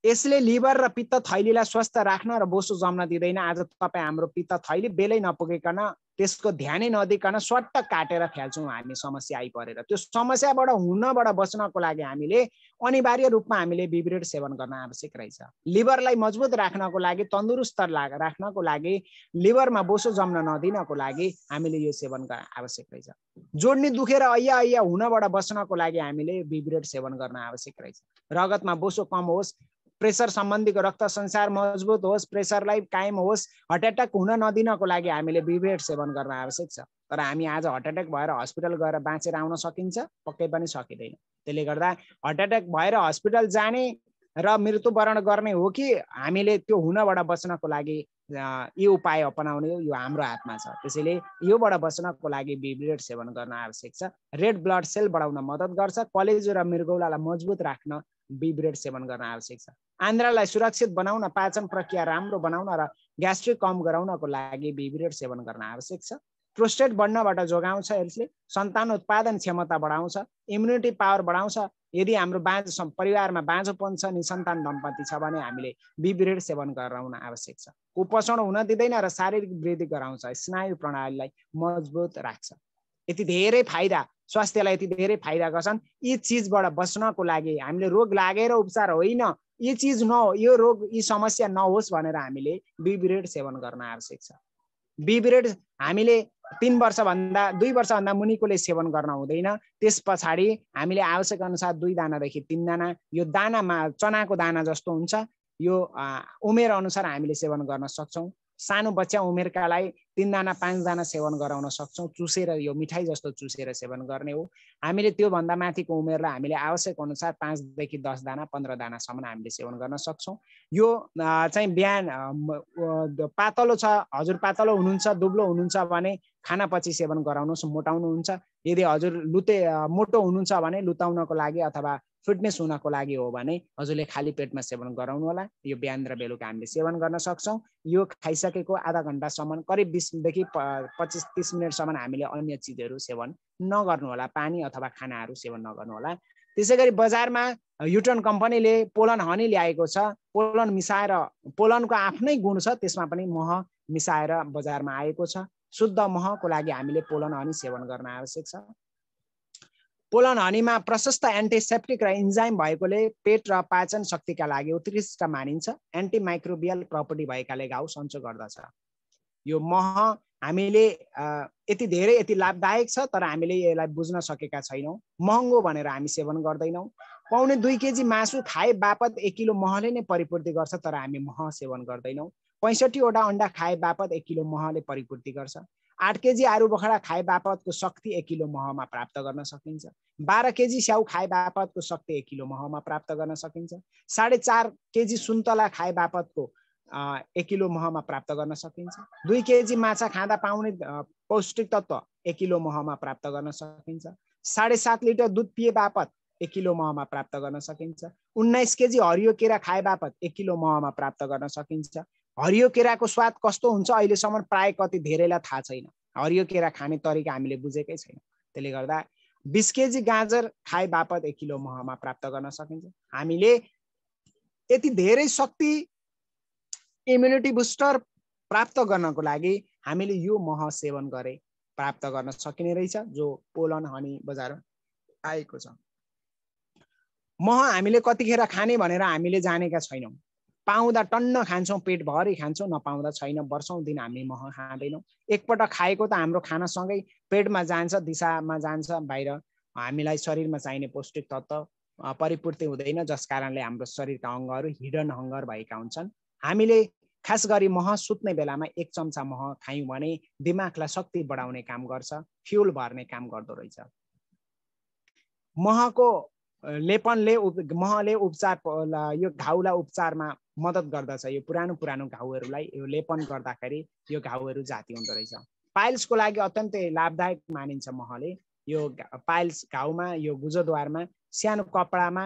यसले लिभर र पित्त थैलीलाई स्वस्थ राख्न र बोसो जम्न दिँदैन। आज तपाईँ हाम्रो पित्त थैली बेलै नपुगेकन त्यसको ध्यानै नदिकन स्वट्ट काटेर फ्याल्छौँ हामी समस्या आइपरेर। त्यो समस्याबाट हुनबाट बच्नको लागि हामीले अनिवार्य रूपमा हामीले बिब्रेड सेवन गर्न आवश्यक रहेछ। लिभरलाई मजबुत राख्नको लागि, तन्दुरुस्त राख्नको लागि, लिभरमा बोसो जम्न नदिनको लागि हामीले यो सेवन गर्न आवश्यक रहेछ। जोड्नी दुखेर अय्या अय्या हुनबाट बच्नको लागि हामीले बिब्रेड सेवन गर्न आवश्यक रहेछ। रगतमा बोसो कम होस्, प्रेसर सम्बन्धीको रक्त संसार मजबुत होस्, प्रेसरलाई कायम होस्, हार्ट एट्याक हुन नदिनको लागि हामीले बिब्रेड सेवन गर्न आवश्यक छ। तर हामी आज हार्ट एट्याक भएर हस्पिटल गएर बाँचेर आउन सकिन्छ? पक्कै पनि सकिँदैन। त्यसले गर्दा हार्ट एट्याक भएर हस्पिटल जाने र मृत्युवरण गर्ने हो कि हामीले त्यो हुनबाट बच्नको लागि यी उपाय अपनाउने, यो हाम्रो हातमा छ। त्यसैले योबाट बच्नको लागि बिब्रेड सेवन गर्न आवश्यक छ। रेड ब्लड सेल बढाउन मद्दत गर्छ। कलेजो र मृगौलालाई मजबुत राख्न बिब्रेड सेवन गर्न आवश्यक छ। आन्द्रालाई सुरक्षित बनाउन, पाचन प्रक्रिया राम्रो बनाउन र ग्यास्ट्रिक कम गराउनको लागि बिब्रेड सेवन गर्न आवश्यक छ। प्रोस्टेट बढ्नबाट जोगाउँछ, यसले सन्तान उत्पादन क्षमता बढाउँछ, इम्युनिटी पावर बढाउँछ। यदि हाम्रो बाँझो परिवारमा बाँझोपन छ, निसन्तान दम्पति छ भने हामीले बिब्रेड सेवन गराउन आवश्यक छ। कुपोषण हुन दिँदैन र शारीरिक वृद्धि गराउँछ, स्नायु प्रणालीलाई मजबुत राख्छ। यति धेरै फाइदा, स्वास्थ्यलाई यति धेरै फाइदा गर्छन्। यी चिजबाट बच्नको लागि हामीले रोग लागेर उपचार होइन, यी चिज न हो, यो रोग यी समस्या नहोस् भनेर हामीले बिब्रेड सेवन गर्न आवश्यक छ। बिब्रेड हामीले तीन वर्षभन्दा दुई वर्षभन्दा मुनिकोले सेवन गर्न हुँदैन। त्यस पछाडि हामीले आवश्यक अनुसार दुई दानादेखि तिन दाना, यो दानामा चनाको दाना जस्तो हुन्छ, यो उमेर अनुसार हामीले सेवन गर्न सक्छौँ। सानो बच्चा उमेरकालाई तीन दाना पाँच दाना सेवन गराउन सक्छौँ, चुसेर, यो मिठाई जस्तो चुसेर सेवन गर्ने हो। हामीले त्योभन्दा माथिको उमेरलाई हामीले आवश्यक अनुसार पाँचदेखि दस दाना पन्ध्र दानासम्म हामीले सेवन गर्न सक्छौँ। यो चाहिँ बिहान पातलो छ, हजुर पातलो हुनुहुन्छ, दुब्लो हुनुहुन्छ भने खानापछि सेवन गराउनुहोस्, मोटाउनुहुन्छ। यदि हजुर लुते मोटो हुनुहुन्छ भने लुताउनको लागि अथवा फिटनेस हुनको लागि हो भने हजुरले खाली पेटमा सेवन गराउनु होला। यो बिहान र बेलुका हामीले सेवन गर्न सक्छौँ। यो खाइसकेको आधा घन्टासम्म, करिब बिसदेखि पच्चिस तिस मिनटसम्म हामीले अन्य चिजहरू सेवन नगर्नु होला, पानी अथवा खानाहरू सेवन नगर्नु होला। त्यसै गरी बजारमा युटन कम्पनीले पोलन हनी ल्याएको छ। पोलन मिसाएर, पोलनको आफ्नै गुण छ, त्यसमा पनि मह मिसाएर बजारमा आएको छ। शुद्ध महको लागि हामीले पोलन हनी सेवन गर्न आवश्यक छ। पोलन हनीमा प्रशस्त एन्टिसेप्टिक र इन्जाइम भएकोले पेट र पाचन शक्तिका लागि उत्कृष्ट मानिन्छ। एन्टिमाइक्रोबियल प्रपर्टी भएकाले घाउ सन्चो गर्दछ। यो मह हामीले यति धेरै यति लाभदायक छ, तर हामीले यसलाई बुझ्न सकेका छैनौँ। महँगो भनेर हामी सेवन गर्दैनौँ। पाउने दुई केजी मासु खाए बापत एक किलो महले नै परिपूर्ति गर्छ, तर हामी मह सेवन गर्दैनौँ। पैँसठीवटा अन्डा खाए बापत एक किलो महले परिपूर्ति गर्छ। आठ केजी आरू बखडा खाए बापतको शक्ति एक किलो महमा प्राप्त गर्न सकिन्छ। बाह्र केजी स्याउ खाए बापतको शक्ति एक किलो महमा प्राप्त गर्न सकिन्छ। साढे चार केजी सुन्तला खाए बापतको एक किलो महमा प्राप्त गर्न सकिन्छ। दुई केजी माछा खाँदा पाउने पौष्टिक तत्त्व एक किलो महमा प्राप्त गर्न सकिन्छ। साढे सात लिटर दुध पिए बापत एक किलो महमा प्राप्त गर्न सकिन्छ। उन्नाइस केजी हरियो केरा खाए बापत एक किलो महमा प्राप्त गर्न सकिन्छ। हरियो केराको स्वाद कस्तो हुन्छ अहिलेसम्म प्राय कति धेरैलाई थाहा छैन। हरियो केरा खाने तरिका हामीले बुझेकै छैन। त्यसले गर्दा बिस केजी गाजर खाए बापत एक किलो महमा प्राप्त गर्न सकिन्छ। हामीले यति धेरै शक्ति, इम्युनिटी बुस्टर प्राप्त गर्नको लागि हामीले यो मह सेवन गरे प्राप्त गर्न सकिने रहेछ, जो पोलन हनी बजारमा आएको छ। मह हामीले कतिखेर खाने भनेर हामीले जानेका छैनौँ। पाउँदा टन्न खान्छौँ, पेटभरि खान्छौँ, नपाउँदा छैन। वर्षौँ दिन हामी मह खाँदैनौँ। एकपल्ट खाएको त हाम्रो खानासँगै पेटमा जान्छ, दिशामा जान्छ, बाहिर हामीलाई शरीरमा चाहिने पौष्टिक तत्त्व परिपूर्ति हुँदैन, जस कारणले हाम्रो शरीरका अङ्गहरू हिडन हङ्गर भएका हुन्छन्। हामीले खास गरी मह सुत्ने बेलामा एक चम्चा मह खायौँ भने दिमागलाई शक्ति बढाउने काम गर्छ, फ्युल भर्ने काम गर्दो रहेछ। महको लेपनले महले उपचार, यो घाउलाई उपचारमा मद्दत गर्दछ। यो पुरानो पुरानो घाउहरूलाई यो लेपन गर्दाखेरि यो घाउहरू जाती हुँदो रहेछ। पाइल्सको लागि अत्यन्तै लाभदायक मानिन्छ महले। यो पाइल्स घाउमा, यो गुजोद्वारमा सानो कपडामा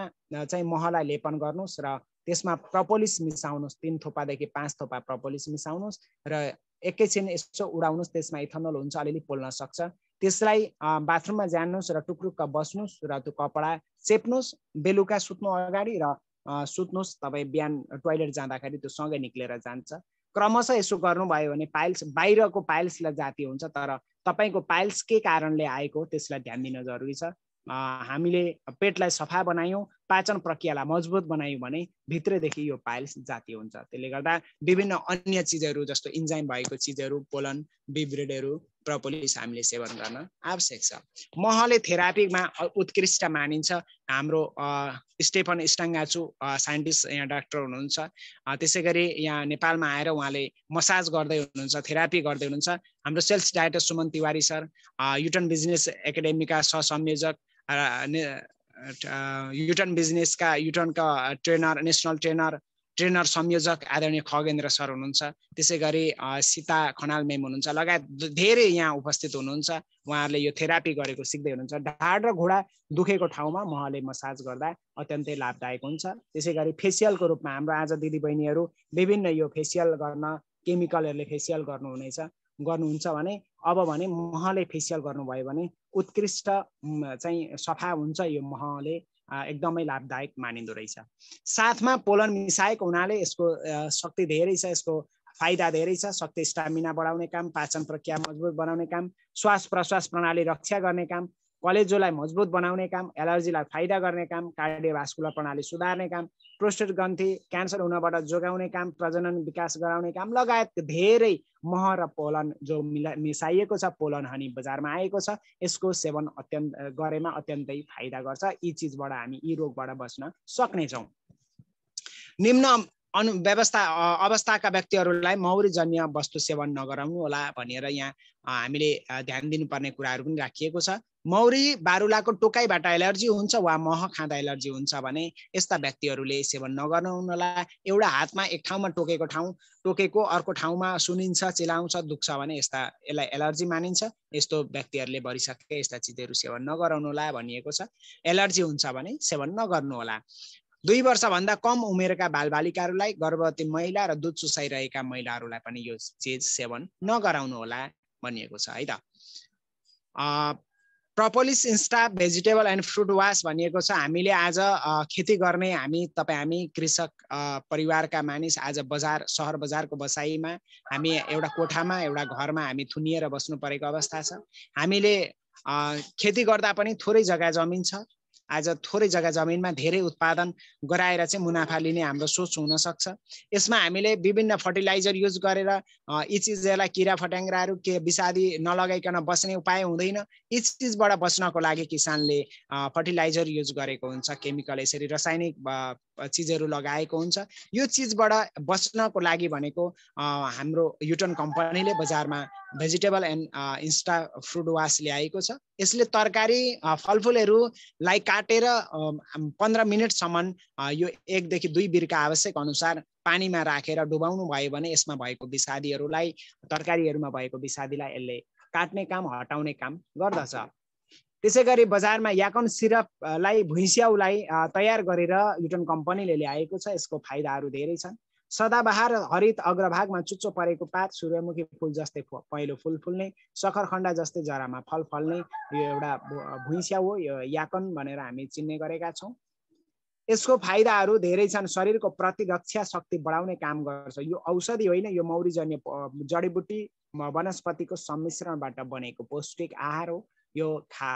चाहिँ महलाई लेपन गर्नुहोस् र त्यसमा प्रोपोलिस मिसाउनुहोस्। तीन थोपादेखि पाँच थोपा प्रोपोलिस मिसाउनुहोस् र एकैछिन यसो उडाउनुहोस्। त्यसमा इथनल हुन्छ, अलिअलि पोल्न सक्छ। त्यसलाई बाथरुममा जानुहोस् र टुक्रुक्क बस्नुहोस् र त्यो कपडा चेप्नुहोस् बेलुका सुत्नु अगाडि, र सुत्नुहोस्। तपाईँ बिहान टोयलेट जाँदाखेरि त्यो सँगै निक्लेर जान्छ। क्रमशः यसो गर्नुभयो भने पाइल्स बाहिरको पाइल्सलाई जाती हुन्छ, तर तपाईँको पाइल्स के कारणले आएको त्यसलाई ध्यान दिन जरुरी छ। हामीले पेटलाई सफा बनायौँ, पाचन प्रक्रियालाई मजबुत बनायौँ भने भित्रदेखि यो पाइल्स जाती हुन्छ। त्यसले गर्दा विभिन्न अन्य चिजहरू जस्तो इन्जाइम भएको चिजहरू, पोलन, बिब्रेडहरू, प्रोपोलिस हामीले सेवन गर्न आवश्यक छ। महले थेरापीमा उत्कृष्ट मानिन्छ। हाम्रो स्टेफन स्टाङ्गाचु साइन्टिस्ट यहाँ डाक्टर हुनुहुन्छ, त्यसै गरी यहाँ नेपालमा आएर उहाँले मसाज गर्दै हुनुहुन्छ, थेरापी गर्दै हुनुहुन्छ। हाम्रो sales director Suman Tiwari sir, युटन बिजनेस एकाडेमीका सहसंयोजक, युटन बिजनेसका युटनका ट्रेनर, नेसनल ट्रेनर ट्रेनर संयोजक आदरणीय खगेन्द्र सर हुनुहुन्छ, त्यसै गरी सीता खनाल मेम हुनुहुन्छ, लगायत धेरै यहाँ उपस्थित हुनुहुन्छ। उहाँहरूले यो थेरापी गरेको सिक्दै हुनुहुन्छ। ढाड र घुँडा दुखेको ठाउँमा महले मसाज गर्दा अत्यन्तै लाभदायक हुन्छ। त्यसै गरी फेसियलको रूपमा हाम्रो आज दिदीबहिनीहरू विभिन्न यो फेसियल गर्न केमिकलहरूले फेसियल गर्नुहुनेछ गर्नुहुन्छ भने अब भने महले फेसियल गर्नुभयो भने उत्कृष्ट चाहिँ सफा हुन्छ। यो महले एकदमै लाभदायक मानिँदो रहेछ। साथमा पोलन मिसाएको हुनाले यसको शक्ति धेरै छ, यसको फाइदा धेरै छ। शक्ति, स्टामिना बढाउने काम, पाचन प्रक्रिया मजबुत बनाउने काम, श्वास प्रश्वास प्रणाली रक्षा गर्ने काम, कलेजोलाई मजबुत बनाउने काम, एलर्जीलाई फाइदा गर्ने काम, कार्डियोभास्कुलर प्रणाली सुधार्ने काम, प्रोस्टेट ग्रन्थि क्यान्सर हुनबाट जोगाउने काम, प्रजनन विकास गराउने काम, लगायत धेरै मह र पोलन जो मिला मिसाइएको छ, पोलन हनी बजारमा आएको छ, यसको सेवन अत्यन्त गरेमा अत्यन्तै फाइदा गर्छ। यी चिजबाट हामी यी रोगबाट बच्न सक्नेछौँ। निम्न अनु व्यवस्था अवस्थाका व्यक्तिहरूलाई मौरीजन्य वस्तु सेवन नगराउनु होला भनेर यहाँ हामीले ध्यान दिनुपर्ने कुराहरू पनि राखिएको छ। मौरी बारुलाको टोकाइबाट एलर्जी हुन्छ वा मह खाँदा एलर्जी हुन्छ भने यस्ता व्यक्तिहरूले सेवन नगर्नुहुनला। एउटा हातमा एक ठाउँमा टोकेको ठाउँ टोकेको अर्को ठाउँमा सुनिन्छ, चिलाउँछ, दुख्छ भने यस्ता यसलाई एलर्जी मानिन्छ। यस्तो व्यक्तिहरूले भरिसके यस्ता चिजहरू सेवन नगराउनुहोला भनिएको छ। एलर्जी हुन्छ भने सेवन नगर्नुहोला। दुई वर्षभन्दा कम उमेरका बालबालिकाहरूलाई, गर्भवती महिला र दुध चुसाइरहेका महिलाहरूलाई पनि यो चिज सेवन नगराउनुहोला भनिएको छ है त। Propolis insta vegetable and fruit wash भनिएको छ। हामीले आज खेती गर्ने हामी तपाईँ हामी कृषक परिवारका मानिस आज बजार सहर बजारको बसाइमा हामी एउटा कोठामा एउटा घरमा हामी थुनिएर बस्नु परेको अवस्था छ। हामीले खेती गर्दा पनि थोरै जग्गा जमिन छ। आज थोरै जग्गा जमिनमा धेरै उत्पादन गराएर चाहिँ मुनाफा लिने हाम्रो सोच हुनसक्छ। यसमा हामीले विभिन्न फर्टिलाइजर युज गरेर यी चिजहरूलाई किरा फट्याङ्ग्राहरू के विषादी नलगाइकन बस्ने उपाय हुँदैन। यी चिजबाट बच्नको लागि किसानले फर्टिलाइजर युज गरेको हुन्छ, केमिकल यसरी रासायनिक चिजहरू लगाएको हुन्छ। यो चिजबाट बच्नको लागि भनेको हाम्रो युटन कम्पनीले बजारमा vegetable and insta fruit wash ल्याएको छ। यसले तरकारी फलफुलहरूलाई काटेर पन्ध्र मिनटसम्म यो एकदेखि दुई बिर्का आवश्यक अनुसार पानीमा राखेर डुबाउनु भयो भने यसमा भएको विषादीहरूलाई, तरकारीहरूमा भएको विषादीलाई यसले काट्ने काम, हटाउने काम गर्दछ। त्यसै गरी बजारमा याकन सिरपलाई भुइँस्याउलाई तयार गरेर युटन कम्पनीले ल्याएको छ। यसको फाइदाहरू धेरै छन्। सदाबहार हरित अग्रभागमा चुच्चो परेको पात, सूर्यमुखी फुल जस्तै पहिलो फुल फुल्ने, सखरखण्डा जस्तै जरामा फल फल्ने, यो एउटा भुइँस्या हो, यो याकन भनेर हामी चिन्ने गरेका छौँ। यसको फाइदाहरू धेरै छन्। शरीरको प्रतिरक्षा शक्ति बढाउने काम गर्छ। यो औषधि होइन, यो मौरीजन्य जडीबुटी वनस्पतिको सम्मिश्रणबाट बनेको पौष्टिक आहार हो। यो खा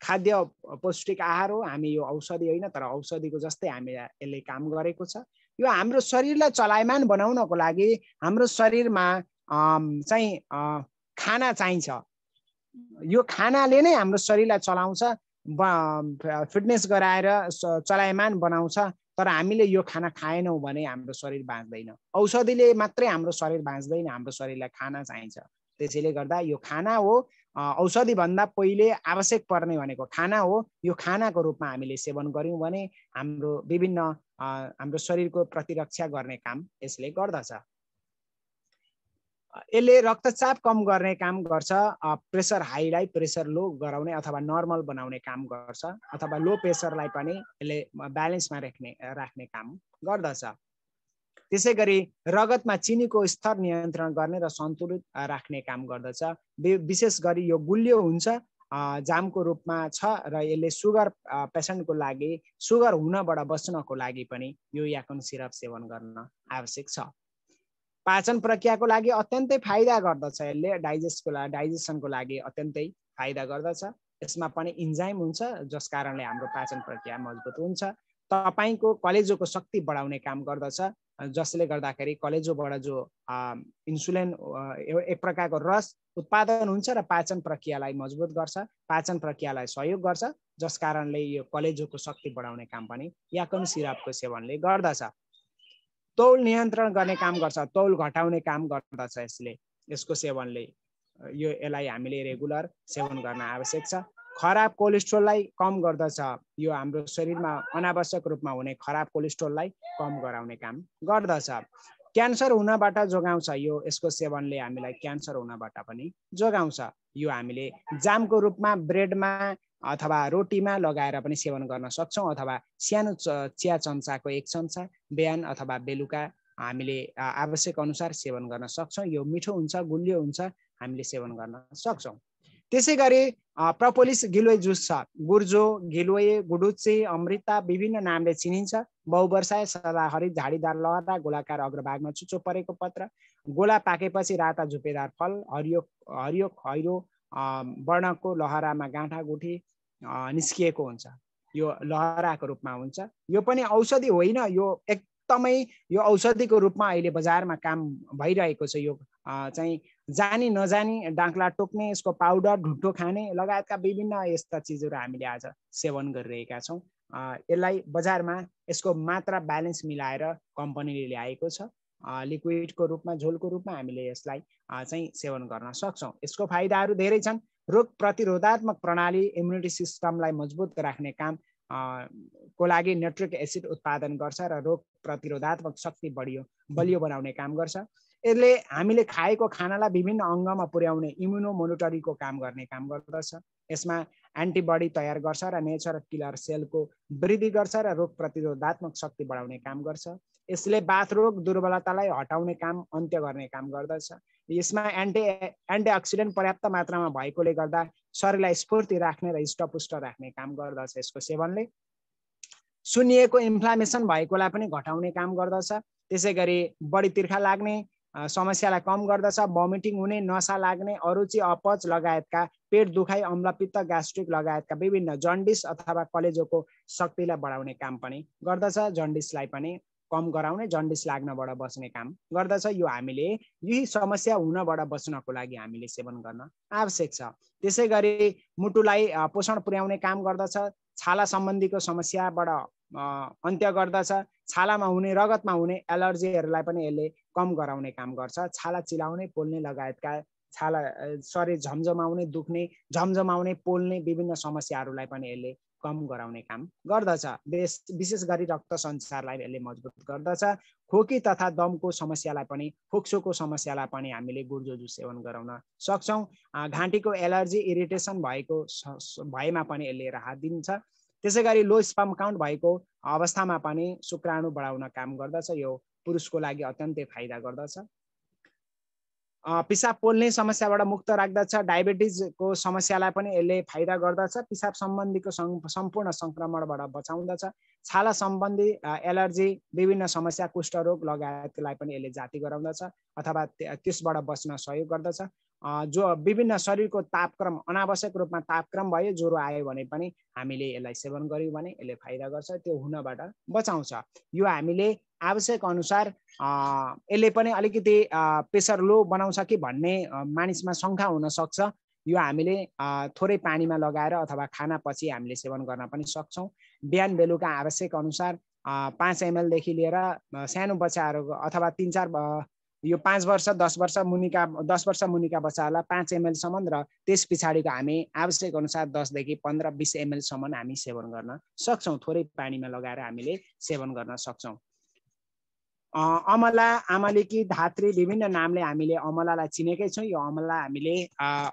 खाद्य पौष्टिक आहार हो। हामी यो औषधि होइन, तर औषधिको जस्तै हामी यसले काम गरेको छ। यो हाम्रो शरीरलाई चलायमान बनाउनको लागि हाम्रो शरीरमा चाहिँ खाना चाहिन्छ। यो खानाले नै हाम्रो शरीरलाई चलाउँछ, फिटनेस गराएर चलायमान बनाउँछ। तर हामीले यो खाना खाएनौँ भने हाम्रो शरीर बाँच्दैन। औषधिले मात्रै हाम्रो शरीर बाँच्दैन, हाम्रो शरीरलाई खाना चाहिन्छ। त्यसैले गर्दा यो खाना हो। औषधि भन्दा पहिले आवश्यक पर्ने भनेको खाना हो। यो खानाको रूपमा हामीले सेवन गऱ्यौँ भने हाम्रो विभिन्न हाम्रो शरीरको प्रतिरक्षा गर्ने काम यसले गर्दछ। यसले रक्तचाप कम गर्ने काम गर्छ, प्रेसर हाईलाई प्रेसर लो गराउने अथवा नर्मल बनाउने काम गर्छ, अथवा लो प्रेसरलाई पनि यसले ब्यालेन्समा राख्ने राख्ने काम गर्दछ। त्यसै गरी रगतमा चिनीको स्तर नियन्त्रण गर्ने र सन्तुलित राख्ने काम गर्दछ। विशेष गरी यो गुलियो हुन्छ, जामको रूपमा छ र यसले सुगर पेसेन्टको लागि, सुगर हुनबाट बच्नको लागि पनि यो याकन सिरप सेवन गर्न आवश्यक छ। पाचन प्रक्रिया को लगी अत्यंत फायदा गर्दछ। यसले डाइजेस्ट को डाइजेसन को लगी अत्यंत फायदा गर्दछ। यसमा पनि एन्जाइम हुन्छ जस कारणले हाम्रो पाचन प्रक्रिया मजबुत हुन्छ। तपाईको कलेजो को शक्ति बढाउने काम गर्दछ जसले गर्दाखेरि कलेजोबाट जो इन्सुलिन एक प्रकारको रस उत्पादन हुन्छ र पाचन प्रक्रियालाई मजबुत गर्छ, पाचन प्रक्रियालाई सहयोग गर्छ जस कारणले यो कलेजोको शक्ति बढाउने काम पनि याकम सिरपको सेवनले गर्दछ। तौल नियन्त्रण गर्ने काम गर्छ, तौल घटाउने काम गर्दछ यसले, यसको सेवनले यो यसलाई हामीले रेगुलर सेवन गर्न आवश्यक छ। खराब कोलेस्ट्रोललाई कम गर्दछ, यो हाम्रो शरीरमा अनावश्यक रूपमा हुने खराब कोलेस्ट्रोललाई कम गराउने काम गर्दछ। क्यान्सर हुनबाट जोगाउँछ, यो यसको सेवनले हामीलाई क्यान्सर हुनबाट पनि जोगाउँछ। यो हामीले जामको रूपमा ब्रेडमा अथवा रोटीमा लगाएर पनि सेवन गर्न सक्छौँ अथवा सानो चिया चम्चाको एक चम्चा बिहान अथवा बेलुका हामीले आवश्यक अनुसार सेवन गर्न सक्छौँ। यो मिठो हुन्छ, गुलियो हुन्छ, हामीले सेवन गर्न सक्छौँ। त्यसै गरी प्रपोलिस गिलोय जुस छ, गुर्जो, गिलोय, गुडुचे, अमृता विभिन्न नामले चिनिन्छ। बहुवर्षाय, सदाहरित, झाडीदार, लहरा, गोलाकार अग्रभागमा चुचो परेको पत्र, गोला पाकेपछि राता झुपेदार फल, हरियो हरियो खैरो वर्णको लहरामा गाँठा गुठी निस्किएको हुन्छ, यो लहराको रूपमा हुन्छ। यो पनि औषधि होइन, यो एकदमै यो औषधिको रूपमा अहिले बजारमा काम भइरहेको छ। यो चाहिँ जानी नजानी डाँक्ला टोक्ने, यसको पाउडर, ढुट्टो खाने लगायतका विभिन्न यस्ता चिजहरू हामीले आज सेवन गरिरहेका छौँ। यसलाई बजारमा यसको मात्रा ब्यालेन्स मिलाएर कम्पनीले ल्याएको छ। लिक्विडको रूपमा, झोलको रूपमा हामीले यसलाई चाहिँ सेवन गर्न सक्छौँ। यसको फाइदाहरू धेरै छन्। रोग प्रतिरोधात्मक प्रणाली, इम्युनिटी सिस्टमलाई मजबुत राख्ने काम को लागि नाइट्रिक एसिड उत्पादन गर्छ र रोग प्रतिरोधात्मक शक्ति बढियो बलियो बनाउने काम गर्छ। यसले हामीले खाएको खानालाई विभिन्न अङ्गमा पुर्याउने इम्युनो मोनिटरीको काम गर्ने काम गर्दछ। यसमा एन्टिबडी तयार गर्छ र नेचर किलर सेलको वृद्धि गर्छ र रोग प्रतिरोधात्मक शक्ति बढाउने काम गर्छ। यसले बाथ रोग, दुर्बलतालाई हटाउने काम, अन्त्य गर्ने काम गर्दछ। यसमा एन्टी एन्टिअक्सिडेन्ट पर्याप्त मात्रामा भएकोले गर्दा शरीरलाई स्फूर्ति राख्ने र हिष्टपुष्ट राख्ने काम गर्दछ। यसको सेवनले सुन्निएको, इन्फ्लामेसन भएकोलाई पनि घटाउने काम गर्दछ। त्यसै गरी बढी तिर्खा लाग्ने समस्यालाई कम गर्दछ। भमिटिङ हुने, नसा लाग्ने, अरुचि, अपच लगायतका पेट दुखाइ, अम्लपित्त, ग्यास्ट्रिक लगायतका विभिन्न, जन्डिस अथवा कलेजोको शक्तिलाई बढाउने काम पनि गर्दछ। जन्डिसलाई पनि कम गराउने, जन्डिस लाग्नबाट बच्ने काम गर्दछ। यो हामीले यही समस्या हुनबाट बच्नको लागि हामीले सेवन गर्न आवश्यक छ। त्यसै गरी मुटुलाई पोषण पुर्याउने काम गर्दछ। छाला सम्बन्धीको समस्याबाट अन्त्य गर्दछ। छालामा हुने, रगतमा हुने एलर्जीहरूलाई पनि यसले कम गराउने काम गर्छ। छाला चिलाउने, पोल्ने लगायतका छाला शरीर झमझमाउने, दुख्ने, झमझमाउने, पोल्ने विभिन्न समस्याहरूलाई पनि यसले कम गराउने काम गर्दछ। विशेष गरी रक्त सञ्चारलाई यसले मजबुत गर्दछ। खोकी तथा दमको समस्यालाई पनि, फोक्सोको समस्यालाई पनि हामीले गुर्जो जुस सेवन गराउन सक्छौँ। घाँटीको एलर्जी, इरिटेसन भएको भएमा पनि यसले राहत दिन्छ। त्यसै गरी लो स्पर्म काउन्ट भएको अवस्थामा पनि शुक्राणु बढाउन काम गर्दछ। यो पुरुषको लागि अत्यन्तै फाइदा गर्दछ। पिसाब पोल्ने समस्याबाट मुक्त राख्दछ। डायबिटिजको समस्यालाई पनि यसले फाइदा गर्दछ। पिसाब सम्बन्धीको सम्पूर्ण सङ्क्रमणबाट बचाउँदछ। छाला सम्बन्धी एलर्जी, विभिन्न समस्या, कुष्ठरोग लगायतलाई पनि यसले जाति गराउँदछ अथवा त्यसबाट बच्न सहयोग गर्दछ। जो विभिन्न शरीरको तापक्रम, अनावश्यक रूपमा तापक्रम भयो, ज्वरो आयो भने पनि हामीले यसलाई सेवन गर्यौँ भने यसले फाइदा गर्छ, त्यो हुनबाट बचाउँछ। यो हामीले आवश्यक अनुसार यसले पनि अलिकति प्रेसर लो बनाउँछ कि भन्ने मानिसमा शङ्का हुन सक्छ। यो हामीले थोरै पानीमा लगाएर अथवा खानापछि हामीले सेवन गर्न पनि सक्छौँ। बिहान बेलुका आवश्यक अनुसार पाँच एमएलदेखि लिएर सानो बच्चाहरू अथवा तिन चार यो पाँच वर्ष दस वर्ष मुनिका दस वर्ष मुनिका बच्चाहरूलाई पाँच एमएलसम्म र त्यस पछाडिको हामी आवश्यक अनुसार दसदेखि पन्ध्र बिस एमएलसम्म हामी सेवन गर्न सक्छौँ। थोरै पानीमा लगाएर हामीले सेवन गर्न सक्छौँ। अमला, आमलिकी, धात्री विभिन्न नामले हामीले अमलालाई चिनेकै छौँ। यो अमला हामीले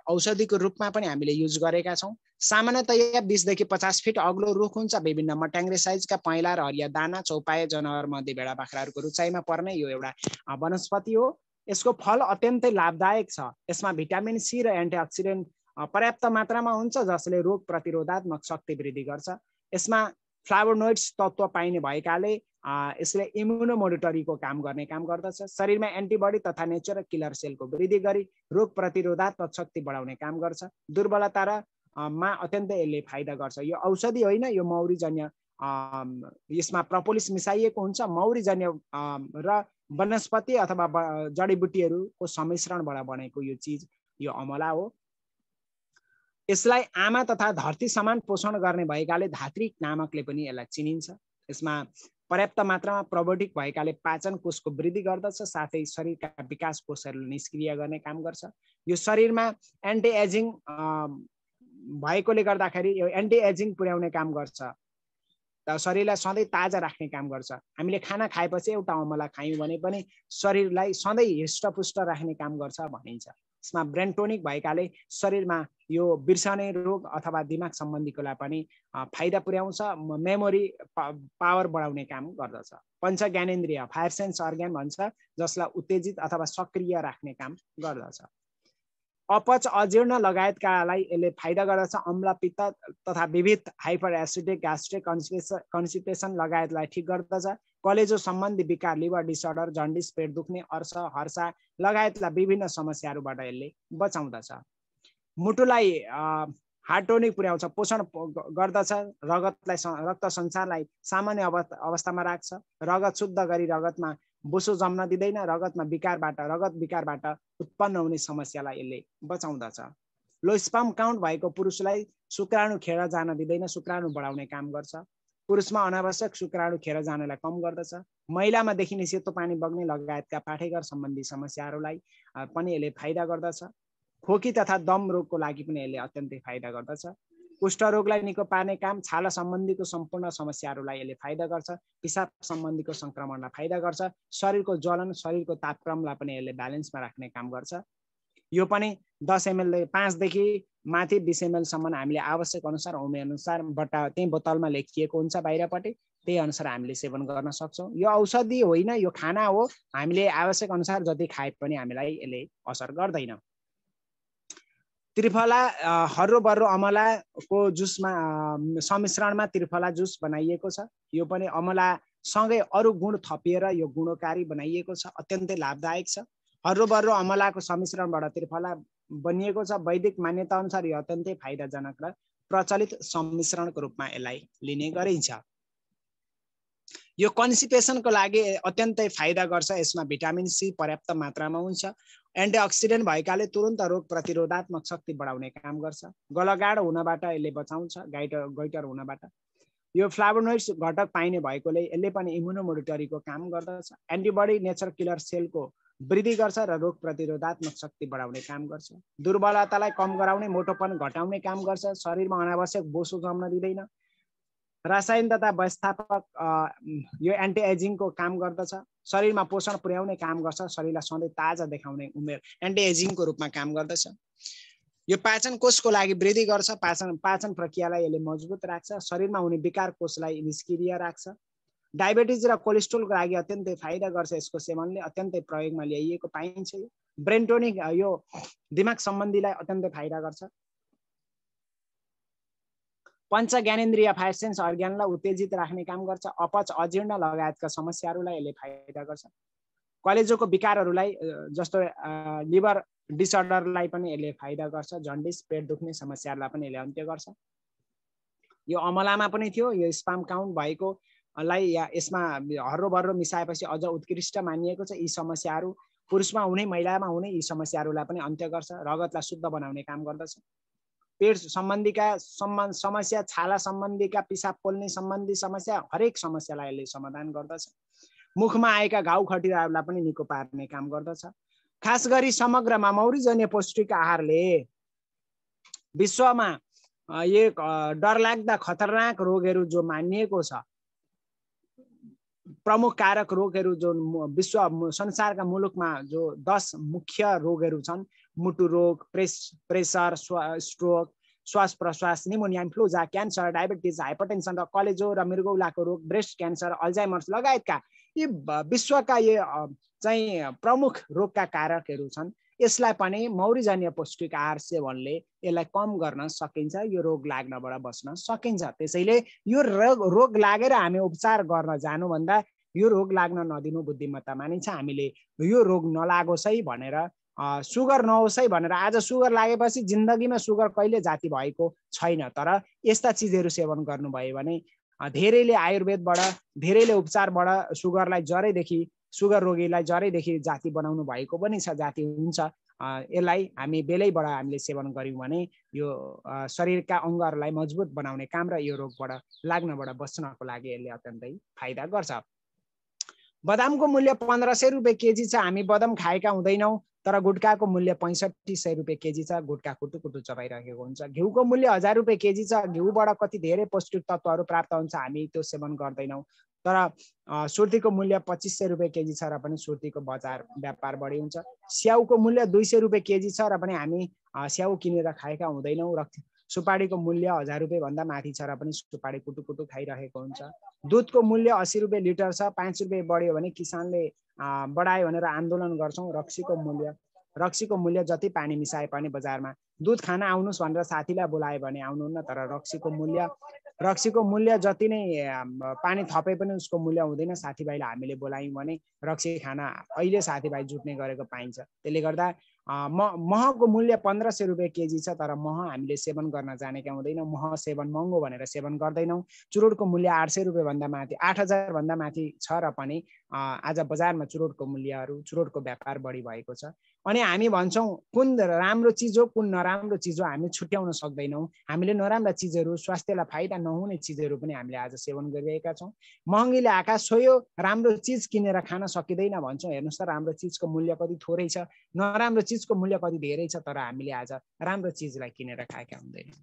औषधिको रूपमा पनि हामीले युज गरेका छौँ। सामान्यतया बिसदेखि पचास फिट अग्लो रुख हुन्छ। विभिन्न मट्याङ्ग्रे साइजका पहेँला र हरिया दाना, चौपाए, जनावर मध्ये भेडा बाख्राहरूको रुचाइमा पर्ने यो एउटा वनस्पति हो। यसको फल अत्यन्तै लाभदायक छ। यसमा भिटामिन सी र एन्टिअक्सिडेन्ट पर्याप्त मात्रामा हुन्छ जसले रोग प्रतिरोधात्मक शक्ति वृद्धि गर्छ। यसमा फ्लाभोनोइड्स तत्त्व पाइने भएकाले यसले इम्युनोमोडुटरी को काम गर्ने काम गर्दछ। शरीरमा एन्टिबडी तथा नेचुरल किलर सेल को वृद्धि गरी रोग प्रतिरोधात्मक शक्ति बढाउने काम गर्छ। दुर्बलता र मा अत्यन्तै यसले फाइदा गर्छ। यो औषधि होइन, यो मौरीजन्य, यसमा प्रोपोलिस मिसाइएको हुन्छ। मौरीजन्य र वनस्पति अथवा जडीबुटीहरूको सम्मिश्रणबाट बनेको यो चीज, यो अमला हो। यसलाई आमा तथा धरती समान पोषण गर्ने भएकाले धात्रिक नामकले पनि यसलाई चिनिन्छ। यसमा पर्याप्त मात्रामा प्रोबायोटिक भएकाले पाचन कोषको वृद्धि गर्दछ, साथै शरीरका विकास कोषहरू निष्क्रिय गर्ने काम गर्छ। यो शरीरमा एन्टी एजिङ भएकोले गर्दाखेरि यो एन्टी एजिङ पुर्याउने काम गर्छ, शरीरलाई सधैँ ताजा राख्ने काम गर्छ। हामीले खाना खाएपछि एउटा अमला खायौँ भने पनि शरीरलाई सधैँ हृष्टपुष्ट राख्ने काम गर्छ भनिन्छ। यसमा ब्रेन टोनिक भएकाले शरीरमा यो बिर्सने रोग अथवा दिमाग सम्बन्धीकोलाई पनि फाइदा पुर्याउँछ, मेमोरी पावर बढाउने काम गर्दछ। पञ्च ज्ञानेन्द्रिय, फायर सेन्स अर्ग्यान भन्छ, जसलाई उत्तेजित अथवा सक्रिय राख्ने काम गर्दछ। अपच, अजीर्ण लगायतकालाई यसले फाइदा गर्दछ। अम्लपित्त तथा विविध हाइपर एसिडिक, ग्यास्ट्रिक कन्स्टिपेसन लगायतलाई ठिक गर्दछ। कलेजो सम्बन्धी विकार, लिभर डिसअर्डर, जन्डिस, पेट दुख्ने, अर्श, हर्सा लगायतलाई विभिन्न समस्याहरूबाट यसले बचाउँदछ। मुटुलाई हार्ट टोनिक पुर्याउँछ, पोषण गर्दछ। रगतलाई, रक्त सञ्चारलाई सामान्य अवस्थामा राख्छ। रगत शुद्ध गरी रगतमा बोसो जम्न दिँदैन। रगतमा विकारबाट रगत विकारबाट उत्पन्न हुने समस्यालाई यसले बचाउँदछ। लो स्पर्म काउन्ट भएको पुरुषलाई शुक्राणु खेर जान दिँदैन, शुक्राणु बढाउने काम गर्छ। पुरुषमा अनावश्यक शुक्राणु खेर जानलाई कम गर्दछ। महिलामा देखिने सेतो पानी बग्ने लगायतका पाठेघर सम्बन्धी समस्याहरूलाई पनि यसले फाइदा गर्दछ। खोकी तथा दम रोगको लागि पनि यसले अत्यन्तै फाइदा गर्दछ। कुष्ठरोगलाई निको पार्ने काम, छाला सम्बन्धीको सम्पूर्ण समस्याहरूलाई यसले फाइदा गर्छ। पिसाब सम्बन्धीको सङ्क्रमणलाई फाइदा गर्छ। शरीरको ज्वलन, शरीरको तापक्रमलाई पनि यसले ब्यालेन्समा राख्ने काम गर्छ। यो पनि दस एमएलले पाँचदेखि माथि बिस एमएलसम्म हामीले आवश्यक अनुसार उमेर अनुसार बट्टा त्यही बोतलमा लेखिएको हुन्छ बाहिरपट्टि, त्यही अनुसार हामीले सेवन गर्न सक्छौँ। यो औषधि होइन, यो खाना हो। हामीले आवश्यक अनुसार जति खाए पनि हामीलाई यसले असर गर्दैन। त्रिफला, हर्रो बर्रो अमलाको जुसमा सम्मिश्रणमा त्रिफला जुस बनाइएको छ। यो पनि अमलासँगै अरू गुण थपिएर यो गुणकारी बनाइएको छ, अत्यन्तै लाभदायक छ। हर्रो बर्रो अमलाको सम्मिश्रणबाट त्रिफला बनिएको छ। वैदिक मान्यता अनुसार यो अत्यन्तै फाइदाजनक र प्रचलित सम्मिश्रणको रूपमा यसलाई लिने गरिन्छ। यो कन्स्टिपेसनको लागि अत्यन्तै फाइदा गर्छ। यसमा भिटामिन सी पर्याप्त मात्रामा हुन्छ। एन्टिअक्सिडेन्ट भएकाले तुरन्त रोग प्रतिरोधात्मक शक्ति बढाउने काम गर्छ। गलगाडो हुनबाट यसले बचाउँछ, गाइटर गैटर हुनबाट। यो फ्लाभोनोइड्स घटक पाइने भएकोले यसले पनि इम्युनोमोडुटरीको काम गर्दछ। एन्टिबडी, नेचर किलर सेलको वृद्धि गर्छ र रोग प्रतिरोधात्मक शक्ति बढाउने काम गर्छ। दुर्बलतालाई कम गराउने, मोटोपन घटाउने काम गर्छ। शरीरमा अनावश्यक बोसो जम्न दिँदैन। रासायन तथा व्यवस्थापक यो एन्टी एजिङको काम गर्दछ। शरीरमा पोषण पुर्याउने काम गर्छ। शरीरलाई सधैँ ताजा देखाउने उमेर एन्टी एजिङको रूपमा काम गर्दछ। यो पाचन कोषको लागि वृद्धि गर्छ। पाचन पाचन प्रक्रियालाई यसले मजबुत राख्छ। शरीरमा हुने विकार कोषलाई निष्क्रिय राख्छ। डायबेटिज र कोलेस्ट्रोलको लागि अत्यन्तै फाइदा गर्छ। यसको सेवनले अत्यन्तै प्रयोगमा ल्याइएको पाइन्छ। ब्रेन टोनिक यो दिमाग सम्बन्धीलाई अत्यन्तै फाइदा गर्छ। पञ्च ज्ञानेन्द्रिय, फायर सेन्स अर्ग्यानलाई उत्तेजित राख्ने काम गर्छ। अपच, अजीर्ण लगायतका समस्याहरूलाई यसले फाइदा गर्छ। कलेजोको विकारहरूलाई जस्तो लिभर डिसअर्डरलाई पनि यसले फाइदा गर्छ। जन्डिस, पेट दुख्ने समस्याहरूलाई पनि यसले अन्त्य गर्छ। यो अमलामा पनि थियो। यो स्पर्म काउन्ट भएकोलाई या यसमा हर्रो भर्रो मिसाएपछि अझ उत्कृष्ट मानिएको छ। यी समस्याहरू पुरुषमा हुने, महिलामा हुने, यी समस्याहरूलाई पनि अन्त्य गर्छ। रगतलाई शुद्ध बनाउने काम गर्दछ। पेट सम्बन्धीका सम्बन्ध समस्या, छाला सम्बन्धीका, पिसाब पोल्ने सम्बन्धी समस्या, हरेक समस्यालाई यसले समाधान गर्दछ। मुखमा आएका घाउ खटिराहरूलाई पनि निको पार्ने काम गर्दछ। खास गरी समग्रमा मौरीजन्य पौष्टिक आहारले विश्वमा एक डरलाग्दा खतरनाक रोगहरू जो मानिएको छ, प्रमुख कारक रोगहरू जो विश्व संसारका मुलुकमा जो दस मुख्य रोगहरू छन्, मुटु रोग, प्रेस प्रेसर, स्ट्रोक, श्वास प्रश्वास, pneumonia, influenza, cancer, diabetes, hypertension र कलेजो र मृगौलाको रोग, ब्रेस्ट क्यान्सर, अल्जाइमर्स लगायतका यी विश्वका यी चाहिँ प्रमुख रोगका कारकहरू छन्। यसलाई पनि मौरीजन्य पौष्टिक आहार सेवनले यसलाई कम गर्न सकिन्छ, यो रोग लाग्नबाट बस्न सकिन्छ। त्यसैले यो रोग रोग लागेर हामी उपचार गर्न जानुभन्दा यो रोग लाग्न नदिनु बुद्धिमत्ता मानिन्छ। हामीले यो रोग नलागोस् है भनेर, सुगर नहोस् है भनेर, आज सुगर लागेपछि जिन्दगीमा सुगर कहिले जाति भएको छैन, तर यस्ता चिजहरू सेवन गर्नुभयो भने धेरैले आयुर्वेदबाट धेरैले उपचारबाट सुगरलाई जरैदेखि सुगर रोगीलाई जरैदेखि जाति बनाउनु भएको पनि छ, जाति हुन्छ। यसलाई हामी बेलैबाट हामीले सेवन गऱ्यौँ भने यो शरीरका अङ्गहरूलाई मजबुत बनाउने काम र यो रोगबाट लाग्नबाट बच्नको लागि यसले अत्यन्तै फाइदा गर्छ। बदामको मूल्य पन्ध्र सय रुपियाँ केजी छ। हामी बदाम खाएका हुँदैनौँ, तर गुटखाको मूल्य पैंसठी सय रुपियाँ केजी छ। गुटखा कुटु कुटु चबाइरहेको हुन्छ। घिउको मूल्य हजार रुपियाँ केजी छ। घिउबाट कति धेरै पौष्टिक तत्त्वहरू प्राप्त हुन्छ, हामी त्यो सेवन गर्दैनौँ, तर सुर्तीको मूल्य पच्चिस सय रुपियाँ केजी छ र पनि सुर्तीको बजार व्यापार बढी हुन्छ। स्याउको मूल्य दुई सय रुपियाँ केजी छ र पनि हामी स्याउ किनेर खाएका हुँदैनौँ। र सुपारीको मूल्य हजार रुपियाँ भन्दा माथि छ र पनि सुपारी कुटु कुटु खाइरहेको हुन्छ। दुधको मूल्य अस्सी रुपियाँ लिटर छ। पाँच रुपियाँ बढ्यो भने किसानले बढायो भनेर आन्दोलन गर्छौँ। रक्सीको मूल्य रक्सीको मूल्य जति पानी मिसाए पनि बजारमा, दुध खान आउनुहोस् भनेर साथीलाई बोलायो भने आउनुहुन्न, तर रक्सीको मूल्य रक्सीको मूल्य जति नै पानी थपे पनि उसको मूल्य हुँदैन। साथीभाइलाई हामीले बोलायौँ भने रक्सी खाना अहिले साथीभाइ जुट्ने गरेको पाइन्छ। त्यसले गर्दा म महको मूल्य पन्ध्र सय रुपियाँ केजी छ, तर मह हामीले सेवन गर्न जानेका हुँदैनौँ। मह सेवन महँगो भनेर सेवन गर्दैनौँ। चुरोटको मूल्य आठ सय रुपियाँभन्दा माथि आठ हजारभन्दा माथि छ र पनि आज बजारमा चुरोटको मूल्यहरू चुरोटको व्यापार बढी भएको छ। अनि हामी भन्छौँ कुन राम्रो चिज हो कुन नराम्रो चिज हो हामी छुट्याउन सक्दैनौँ। हामीले नराम्रा चिजहरू, स्वास्थ्यलाई फाइदा नहुने चिजहरू पनि हामीले आज सेवन गरिरहेका छौँ। महँगीले आकाश छोयो, राम्रो चिज किनेर खान सकिँदैन भन्छौँ। हेर्नुहोस् त, राम्रो चिजको मूल्य कति थोरै छ, नराम्रो चिजको मूल्य कति धेरै छ, तर हामीले आज राम्रो चिजलाई किनेर खाएका हुँदैनौँ।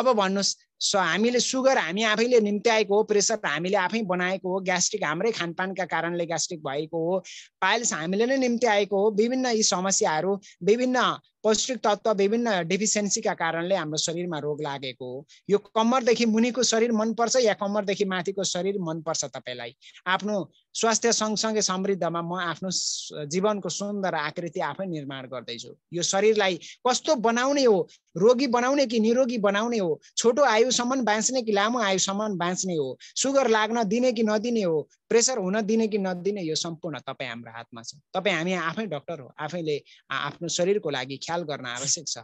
अब भन्नुहोस्, सो हामीले सुगर हामी आफैले निम्त्याएको हो, प्रेसर हामीले आफै बनाएको हो, ग्यास्ट्रिक हाम्रै खानपानका कारणले ग्यास्ट्रिक भएको हो, पाइल्स हामीले नै निम्त्याएको हो। विभिन्न यी समस्याहरू, विभिन्न पौष्टिक तत्त्व, विभिन्न डेफिसियन्सीका कारणले हाम्रो शरीरमा रोग लागेको हो। यो कम्मरदेखि मुनिको शरीर मनपर्छ या कम्मरदेखि माथिको शरीर मनपर्छ तपाईँलाई? आफ्नो स्वास्थ्य सँगसँगै समृद्धमा म आफ्नो जीवनको सुन्दर आकृति आफै निर्माण गर्दैछु। यो शरीरलाई कस्तो बनाउने हो, रोगी बनाउने कि निरोगी बनाउने हो, छोटो आयुसम्म बाँच्ने कि लामो आयुसम्म बाँच्ने हो, सुगर लाग्न दिने कि नदिने हो, प्रेसर हुन दिने कि नदिने, यो सम्पूर्ण तपाईँ हाम्रो हातमा छ। तपाईँ हामी आफै डक्टर हो, आफैले आफ्नो शरीरको लागि ख्याल गर्न आवश्यक छ।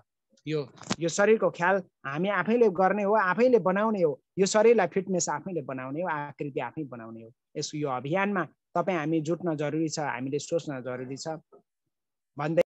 यो यो शरीरको ख्याल हामी आफैले गर्ने हो, आफैले बनाउने हो। यो शरीरलाई फिटनेस आफैले बनाउने हो, आकृति आफै बनाउने हो। यस यो अभियानमा तपाईँ हामी जुट्न जरुरी छ, हामीले सोच्न जरुरी छ भन्दै